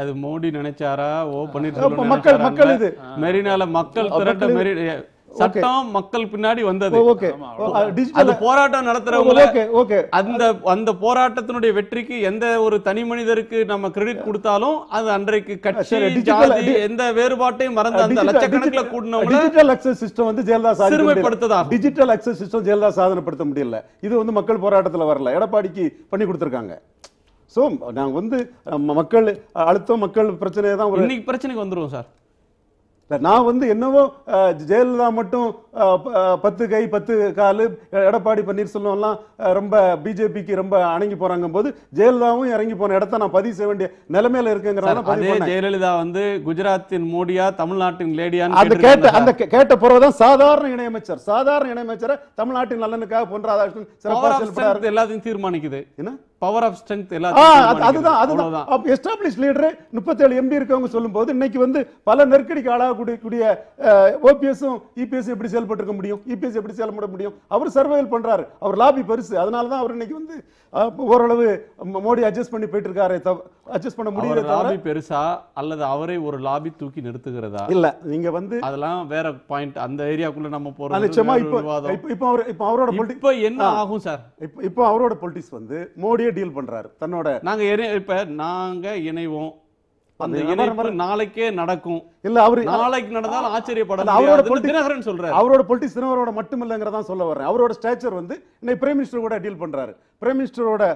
அது மோடி நினைச்சாரா? ஓ பண்ணிட்டு மக்கள் மக்கள் இது மெரினால மக்கள் திரட்ட சட்டம் மக்கள் பின்னாடி வந்தது. போராட்டம் நடத்துறவங்க அந்த அந்த போராட்டத்தினுடைய வெற்றிக்கு எந்த ஒரு தனி மனிதருக்கு நம்ம கிரெடிட் கொடுத்தாலும் அது அன்றைக்கு கட்சி ஜாதி எந்த வேறுபாட்டையும் மறந்து அந்த லட்சக்கணக்கில் கூடினவங்க டிஜிட்டல் அக்சஸ் சிஸ்டம் வந்து ஜெயலலிதா சிறுமைப்படுத்ததா? டிஜிட்டல் அக்சஸ் சிஸ்டம் ஜெயலலிதா சாதனைப்படுத்த முடியல. இது வந்து மக்கள் போராட்டத்தில் வரல, எடப்பாடிக்கு பண்ணி கொடுத்துருக்காங்க. ஸோ நாங்கள் வந்து மக்கள் அழுத்தம் மக்கள் பிரச்சனையை தான் ஒரு இன்னைக்கு பிரச்சனைக்கு வந்துடுவோம் சார். இல்லை நான் வந்து என்னவோ ஜெயலலிதா மட்டும் பத்து கை பத்து காலு, எடப்பாடி பன்னீர்செல்வம்லாம் ரொம்ப பிஜேபிக்கு ரொம்ப அணங்கி போகிறாங்க போது ஜெயலலிதாவும் இறங்கி போன இடத்த நான் பதிவு செய்ய வேண்டிய நிலைமையில இருக்குங்கிறத. ஜெயலலிதா வந்து குஜராத்தின் மோடியா தமிழ்நாட்டின் லேடியான்னு அந்த கேட்ட அந்த கேட்ட பிறகுதான் சாதாரண இணையமைச்சர், சாதாரண இணையமைச்சரை தமிழ்நாட்டின் நலனுக்காக பொன் ராதாகிருஷ்ணன் சிறப்பாக செயல்படுறாரு. எல்லாத்தையும் தீர்மானிக்குது என்ன பவர் ஆஃப் ஸ்ட்ரென்த் எல்லாத்தையும். அதுதான் அதுதான் எஸ்டாப்ளிஷ் லீடர் முப்பத்தேழு எம்பி இருக்கவங்க சொல்லும் போது இன்னைக்கு வந்து பல நெருக்கடிக்கு ஆளாகக்கூடிய ஓபிஎஸும் இபிஎஸ் எப்படி செயல்பட்டு இருக்க முடியும், இபிஎஸ் எப்படி செயல்பட முடியும்? அவர் சர்வைவல் பண்றாரு, அவர் லாபி பெருசு, அதனால தான் அவர் இன்னைக்கு வந்து ஓரளவு மோடி அட்ஜஸ்ட் பண்ணி போயிட்டு இருக்காரு. அட்ஜஸ்ட் பண்ண முடியல, லாபி பெருசா அல்லது அவரை ஒரு லாபி தூக்கி நிறுத்துகிறதா? இல்ல நீங்க வந்து அதெல்லாம் வேற பாயிண்ட், அந்த ஏரியாக்குள்ள நம்ம போறோம். நிச்சயமா இப்போ இப்போ அவர் இப்போ அவரோட பொலிட்டிக்ஸ் இப்போ என்ன ஆகும் சார்? இப்போ இப்போ அவரோட பொலிட்டிக்ஸ் வந்து மோடி டீல் பண்றாரு தன்னோட. நாங்க இப்ப நாங்க இணைவோம், அந்த இணைப்பு நாளைக்கே நடக்கும் இல்ல, அவர் நாளைக்கு நடந்தாலும் ஆச்சரியப்படல. அவரோட தினகரன் சொல்றாரு, அவரோட பொலிட்டிக்ஸ் தினகரோட மட்டும் இல்லங்கறத சொல்ல வரேன். அவரோட ஸ்டேச்சர் வந்து இன்னைக்கு பிரைம் மினிஸ்டர் கூட டீல் பண்றாரு. பிரைம் மினிஸ்டரோட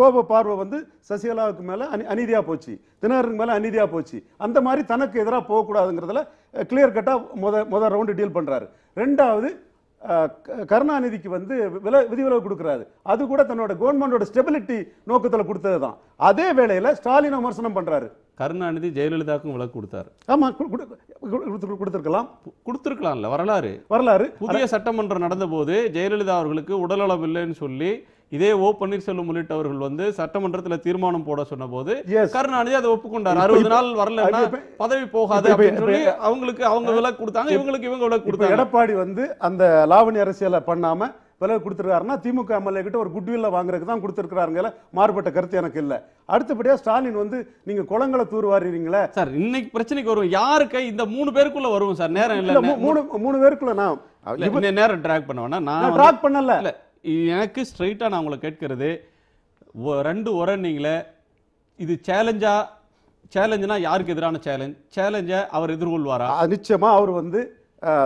கோப பார்வை வந்து சசிகலாவுக்கு மேல அநீதியா போச்சு, தினகரனுக்கு மேல அநீதியா போச்சு, அந்த மாதிரி தனக்கு எதிராக போகக்கூடாதுங்கிறதுல கிளியர் கட்டா முத முத ரவுண்டு டீல் பண்றாரு. ரெண்டாவது கருணாநிதிக்கு வந்து விலை விதிவிலக்கு கொடுக்குறாரு, அது கூட தன்னோட கவர்மெண்டோட ஸ்டெபிலிட்டி நோக்கத்தில் கொடுத்தது தான். அதே வேளையில் ஸ்டாலின் விமர்சனம் பண்ணுறாரு, கருணாநிதி ஜெயலலிதாவுக்கும் விலக்கு கொடுத்தாரு. ஆமாம் கொடுத்துருக்கலாம், கொடுத்துருக்கலாம்ல. வரலாறு வரலாறு புதிய சட்டமன்றம் நடந்தபோது ஜெயலலிதா அவர்களுக்கு உடல்நலம் இல்லைன்னு சொல்லி இதே ஓ பன்னீர்செல்வம் உள்ளிட்டவர்கள் வந்து சட்டமன்றத்தில் தீர்மானம் போட சொன்ன போது கருணாநிதி அதை ஒப்புக்கொண்டார். அறுபது நாள் வரல பதவி போகாது அப்படின்னு சொல்லி அவங்களுக்கு அவங்க விலக்கு கொடுத்தாங்க, இவங்களுக்கு இவங்க விலக்கு கொடுத்தாங்க. எடப்பாடி வந்து அந்த லாவணி அரசியலை பண்ணாம விலகு கொடுத்துருக்காருன்னா திமுக எம்எல்ஏ கிட்ட ஒரு குட்வில்ல வாங்குறதுக்கு தான் கொடுத்துருக்காருங்கிற மாறுபட்ட கருத்து எனக்கு இல்லை. அடுத்தபடியாக ஸ்டாலின் வந்து நீங்கள் குளங்களை தூர்வாரிங்களே சார், இன்னைக்கு பிரச்சனைக்கு வரும் யாருக்கு, இந்த மூணு பேருக்குள்ள வருவோம் சார். நேரம் இல்லை, மூணு மூணு பேருக்குள்ள நான் நேரம் ட்ராக் பண்ணுவேன்னா நான் ட்ராக் பண்ணல. இல்லை, எனக்கு ஸ்ட்ரைட்டாக நான் உங்களை கேட்கறது ரெண்டு உரன்னீங்களே, இது சேலஞ்சா? சேலஞ்சுனா யாருக்கு எதிரான சேலஞ்ச்? சேலஞ்சை அவர் எதிர்கொள்வாரா? நிச்சயமாக அவர் வந்து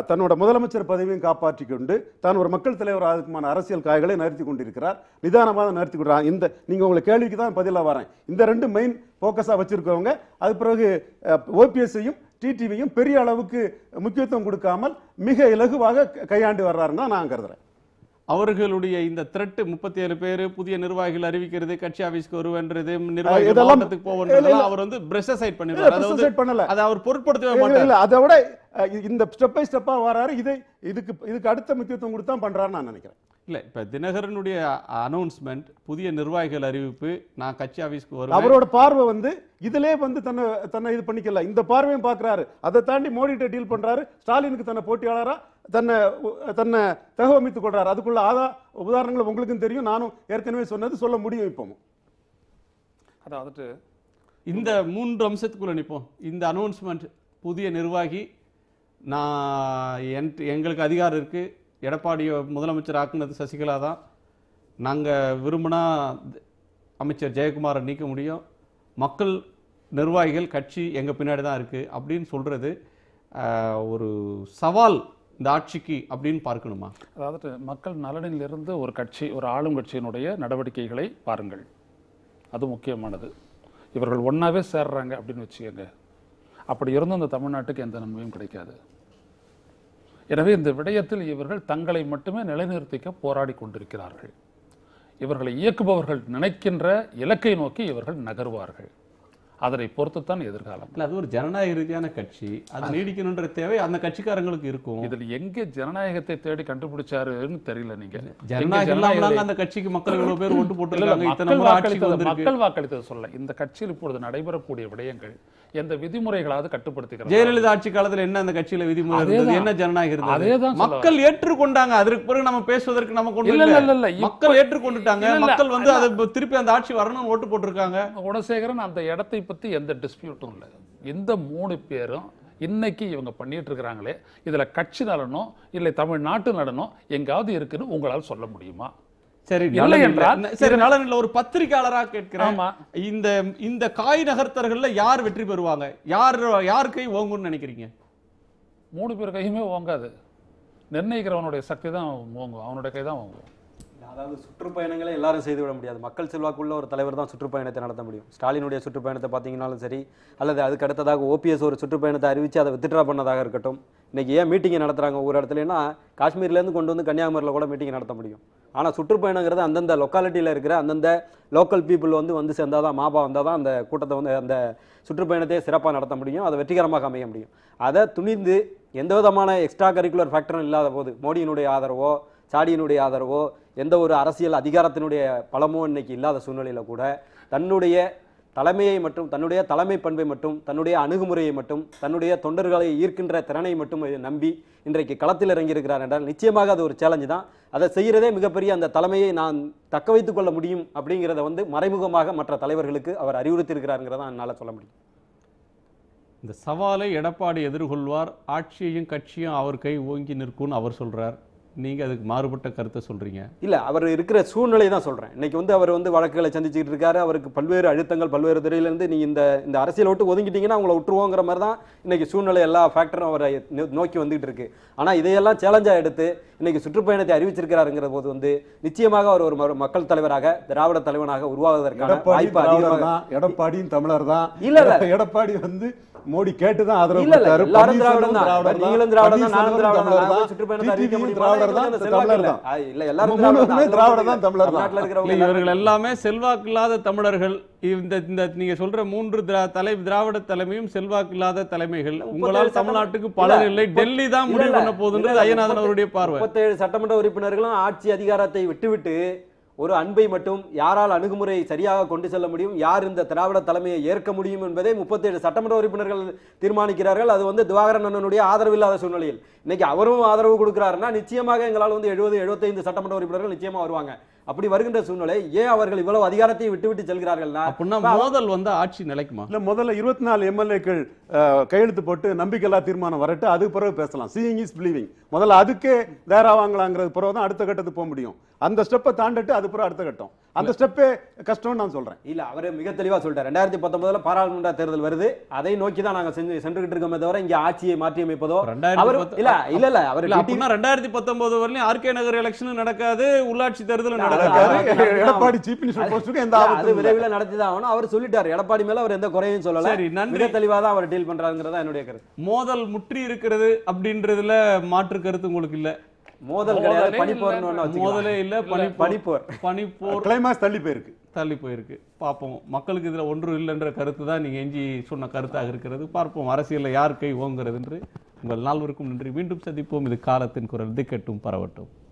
தன்னோட முதலமைச்சர் பதவியும் காப்பாற்றி கொண்டு தான் ஒரு மக்கள் தலைவர் அதுக்குமான அரசியல் காய்களை நிறுத்தி கொண்டிருக்கிறார், நிதானமாக நிறுத்தி கொண்டாங்க. இந்த நீங்கள் உங்களை கேள்விக்கு தான் பதிலாக வரேன். இந்த ரெண்டு மெயின் ஃபோக்கஸாக வச்சுருக்கவங்க அது பிறகு ஓபிஎஸ்ஐயும் டிடிவியும் பெரிய அளவுக்கு முக்கியத்துவம் கொடுக்காமல் மிக இலகுவாக கையாண்டு வர்றாருன்னு தான் நான் கருதுகிறேன். அவர்களுடைய இந்த த்ரெட் முப்பத்தி ஏழு பேர் புதிய நிர்வாகிகள் அறிவிக்கிறது, கட்சி ஆபீஸ்க்கு வருவன்றது, நிர்வாகத்துக்கு போவன்றது, அவர் வந்து பிரஷசைட் பண்ணிடுறாரு. அதாவது அதை அவர் பொறுப்படுத்தவே மாட்டார். அதை விட இந்த ஸ்டெப் பை ஸ்டெப்பாக வராரு. இதை இதுக்கு இதுக்கு அடுத்த முக்கியத்துவம் கொடுத்தா பண்றாருன்னு நான் நினைக்கிறேன். இல்லை, இப்போ தினகரனுடைய அனௌன்ஸ்மெண்ட், புதிய நிர்வாகிகள் அறிவிப்பு, நான் கட்சி ஆஃபீஸ்க்கு வருவேன், அவரோட பார்வை வந்து இதிலே வந்து தன்னை தன்னை இது பண்ணிக்கல, இந்த பார்வையும் பார்க்குறாரு. அதை தாண்டி மோடிகிட்ட டீல் பண்ணுறாரு, ஸ்டாலினுக்கு தன்னை போட்டியாளராக தன்னை தன்னை தகவமைத்து கொள்கிறார். அதுக்குள்ள ஆதா உதாரணங்கள் உங்களுக்கும் தெரியும், நானும் ஏற்கனவே சொன்னது சொல்ல முடியும். இப்போ அதாவது இந்த மூன்று அம்சத்துக்குள்ளே நிற்போம். இந்த அனௌன்ஸ்மெண்ட், புதிய நிர்வாகி, நான் என் எங்களுக்கு அதிகாரம் இருக்குது, எடப்பாடியை முதலமைச்சர் ஆக்குனது சசிகலா தான், நாங்கள் விரும்பினா அமைச்சர் ஜெயக்குமாரை நீக்க முடியும், மக்கள் நிர்வாகிகள் கட்சி எங்கள் பின்னாடி தான் இருக்குது அப்படின்னு சொல்கிறது ஒரு சவால் இந்த ஆட்சிக்கு அப்படின்னு பார்க்கணுமா? அதாவது மக்கள் நலனிலிருந்து ஒரு கட்சி, ஒரு ஆளும் கட்சியினுடைய நடவடிக்கைகளை பாருங்கள், அது முக்கியமானது. இவர்கள் ஒன்றாவே சேர்றாங்க அப்படின்னு வச்சுக்கோங்க, அப்படி இருந்தும் அந்த தமிழ்நாட்டுக்கு எந்த நன்மையும் கிடைக்காது. எனவே இந்த விடயத்தில் இவர்கள் தங்களை மட்டுமே நிலைநிறுத்திக்க போராடி கொண்டிருக்கிறார்கள். இவர்களை இயக்குபவர்கள் நினைக்கின்ற இலக்கை நோக்கி இவர்கள் நகர்வார்கள். அதனை பொறுத்துத்தான் எதிர்காலம். இல்லை, அது ஒரு ஜனநாயக ரீதியான கட்சி, அது நீடிக்கணுன்ற தேவை அந்த கட்சிக்காரங்களுக்கு இருக்கும். இதில் எங்கே ஜனநாயகத்தை தேடி கண்டுபிடிச்சாருன்னு தெரியல. நீங்கள் ஜனநாயகம் அந்த கட்சிக்கு மக்கள் எவ்வளோ பேர் ஓட்டு போட்டு மக்கள் வாக்களித்தது சொல்ல, இந்த கட்சியில் இப்பொழுது நடைபெறக்கூடிய விடயங்கள் எந்த விதிமுறைகளாவது கட்டுப்படுத்திக்கிறது. ஜெயலலிதா ஆட்சி காலத்தில் என்ன அந்த கட்சியில் விதிமுறை இருந்தது, என்ன ஜனநாயகம், அதேதான் மக்கள் ஏற்றுக்கொண்டாங்க. அதற்கு பிறகு நம்ம பேசுவதற்கு நமக்கு ஒன்றும் இல்லை. இல்லை, மக்கள் ஏற்றுக்கொண்டுட்டாங்க, மக்கள் வந்து அதை திருப்பி அந்த ஆட்சி வரணும்னு ஓட்டு போட்டிருக்காங்க. குணசேகரன் அந்த இடத்தை பற்றி எந்த டிஸ்பியூட்டும் இல்லை. இந்த மூணு பேரும் இன்னைக்கு இவங்க பண்ணிட்டு இருக்கிறாங்களே, இதில் கட்சி நடனோ இல்லை தமிழ்நாட்டு நடனோ எங்காவது இருக்குன்னு உங்களால் சொல்ல முடியுமா? சரி, இல்லை என்றால் சரி நலன் இல்லை. ஒரு பத்திரிகையாளராக கேட்கிறேன், இந்த இந்த காய் நகர்த்தர்களில் யார் வெற்றி பெறுவாங்க, யார் யார் கை ஓங்குன்னு நினைக்கிறீங்க? மூணு பேர் கையுமே ஓங்காது, நிர்ணயிக்கிறவனுடைய சக்தி தான் ஓங்கும், அவனுடைய கை தான் ஓங்கும். அதாவது சுற்றுப்பயணங்களை எல்லாரும் செய்துவிட முடியாது. மக்கள் செல்வாக்குள்ள ஒரு தலைவர் தான் சுற்றுப்பயணத்தை நடத்த முடியும். ஸ்டாலினுடைய சுற்றுப்பயணத்தை பார்த்தீங்கன்னாலும் சரி, அல்லது அதுக்கு அடுத்ததாக ஓபிஎஸ் ஒரு சுற்றுப்பயணத்தை அறிவித்து அதை வித்ட்ரா பண்ணதாக இருக்கட்டும். இன்றைக்கி ஏன் மீட்டிங்கை நடத்துகிறாங்க ஒவ்வொரு இடத்துலன்னா, காஷ்மீர்லேருந்து கொண்டு வந்து கன்னியாகுமரியில் கூட மீட்டிங் நடத்த முடியும். ஆனால் சுற்றுப்பயணங்கிறது அந்தந்த லொக்காலிட்டியில் இருக்கிற அந்தந்த லோக்கல் பீப்புள் வந்து வந்து சேர்ந்தால் தான், மாபா வந்தால் தான் அந்த கூட்டத்தை வந்து அந்த சுற்றுப்பயணத்தையே சிறப்பாக நடத்த முடியும், அதை வெற்றிகரமாக அமைய முடியும். அதை துணிந்து எந்த விதமான எக்ஸ்ட்ரா கரிக்குலர் ஃபேக்டரும் இல்லாத போது, மோடியினுடைய ஆதரவோ சாடியினுடைய ஆதரவோ எந்த ஒரு அரசியல் அதிகாரத்தினுடைய பலமோ இன்னைக்கு இல்லாத சூழ்நிலையில் கூட தன்னுடைய தலைமையை மட்டும், தன்னுடைய தலைமை பண்பை மட்டும், தன்னுடைய அணுகுமுறையை மட்டும், தன்னுடைய தொண்டர்களை ஈர்க்கின்ற திறனை மட்டும் நம்பி இன்றைக்கு களத்தில் இறங்கியிருக்கிறார் என்றால் நிச்சயமாக அது ஒரு சேலஞ்சு தான். அதை செய்கிறதே மிகப்பெரிய அந்த தலைமையை நான் தக்க வைத்துக் கொள்ள முடியும் அப்படிங்கிறத வந்து மறைமுகமாக மற்ற தலைவர்களுக்கு அவர் அறிவுறுத்தியிருக்கிறாருங்கிறத என்னால் சொல்ல முடியும். இந்த சவாலை எடப்பாடி எதிர்கொள்வார், ஆட்சியையும் கட்சியும் அவர் கை ஓங்கி நிற்கும்னு அவர் சொல்கிறார். நீங்க அதுக்கு மாறுபட்ட கருத்தை சொல்றீங்க. இல்ல, அவர் இருக்கிற சூழ்நிலை தான் சொல்றேன். இன்னைக்கு வந்து அவர் வந்து வழக்குகளை சந்திச்சுட்டு இருக்காரு, அவருக்கு பல்வேறு அழுத்தங்கள் பல்வேறு துறையிலிருந்து, நீங்க இந்த இந்த அரசியல் விட்டு ஒதுங்கிட்டீங்கன்னா உங்களை விட்டுருவோங்கிற மாதிரி தான் இன்னைக்கு சூழ்நிலை எல்லா ஃபேக்டரும் அவரை நோக்கி வந்துகிட்டு இருக்கு. ஆனா இதையெல்லாம் சேலஞ்சா எடுத்து இன்னைக்கு சுற்றுப்பயணத்தை அறிவிச்சிருக்கிறாருங்கிற போது வந்து நிச்சயமாக அவர் ஒரு மக்கள் தலைவராக, திராவிட தலைவனாக உருவாவதற்கான வாய்ப்பு அதிகமாக. எடப்பாடியும் தமிழர் தான். இல்ல இல்ல, எடப்பாடி வந்து மோடி கேட்டுதான் ஆதரவு கொடுத்தாரு. எல்லாரும் திராவிடம் தான், நீங்களும் திராவிடம் தான், நானும் திராவிடம் தான், சுற்றுப்பயணத்தை அறிவிக்க முடியும். இவர்கள் எல்லாமே செல்வாக்கு இல்லாத தமிழர்கள். நீங்க சொல்ற மூன்று திராவிட தலைமையும் செல்வாக்கு இல்லாத தலைமைகள். உங்களால் தமிழ்நாட்டுக்கு பலர் இல்லை, டெல்லி தான் முடிவு பண்ண போகுதுன்றது ஐயநாதன் அவருடைய பார்வை. முப்பத்தி ஏழு சட்டமன்ற உறுப்பினர்களும் ஆட்சி அதிகாரத்தை விட்டுவிட்டு ஒரு அன்பை மட்டும் யாரால் அணுகுமுறையை சரியாக கொண்டு செல்ல முடியும், யார் இந்த திராவிட தலைமையை ஏற்க முடியும் என்பதை முப்பத்தேழு சட்டமன்ற உறுப்பினர்கள் தீர்மானிக்கிறார்கள். அது வந்து திவாகரன் அண்ணனுடைய ஆதரவு இல்லாத சூழ்நிலையில் இன்னைக்கு அவரும் ஆதரவு கொடுக்கிறாருன்னா நிச்சயமாக எங்களால் வந்து எழுபது எழுபத்தைந்து சட்டமன்ற உறுப்பினர்கள் நிச்சயமாக வருவாங்க. அப்படி வருகின்ற சூழ்நிலை ஏன் அவர்கள் இவ்வளவு அதிகாரத்தை விட்டுவிட்டு செல்கிறார்கள்? ஆட்சி நிலைக்குமா? இல்ல முதல்ல இருபத்தி நாலு எம்எல்ஏக்கள் கையெழுத்து போட்டு நம்பிக்கையில்லா தீர்மானம் வரட்டு, அதுக்கு பிறகு பேசலாம். Seeing is believing. முதல்ல அதுக்கே தயாரா வாங்கலாங்கிறது பிறகு தான் அடுத்த கட்டத்துக்கு போக முடியும். அந்த ஸ்டெப்பை தாண்டிட்டு அது பிறகு அடுத்த கட்டம், அந்த ஸ்டெப்பே கஷ்டம்னு நான் சொல்றேன். இல்ல அவரு மிக தெளிவா சொல்றாரு, ரெண்டாயிரத்தி பத்தொன்பதுல பாராளுமன்ற தேர்தல் வருது, அதை நோக்கி தான் நாங்க செஞ்சு சென்றுகிட்டு இருக்கோமே தவிர இங்க ஆட்சியை மாற்றி அமைப்பதோ இல்ல இல்ல இல்ல அவர் ரெண்டாயிரத்தி பத்தொன்பது வரலையும் ஆர்கே நகர் எலெக்ஷன் நடக்காது, உள்ளாட்சி தேர்தல் மாற்று கருத்து உங்களுக்கு இல்ல? மோதல் மோதலே இல்ல, பனிப்போர் பனிப்போர் தள்ளி போயிருக்கு தள்ளி போயிருக்கு பார்ப்போம். மக்களுக்கு இதுல ஒன்றும் இல்லைன்ற கருத்து தான் நீங்க எஞ்சி சொன்ன கருத்தாக இருக்கிறது. பார்ப்போம் அரசியல்ல யார் கை ஓங்குறது என்று. உங்கள் நால்வருக்கும் நன்றி. மீண்டும் சந்திப்போம். இது காலத்தின் குரல். திக்கட்டும் பரவட்டும்.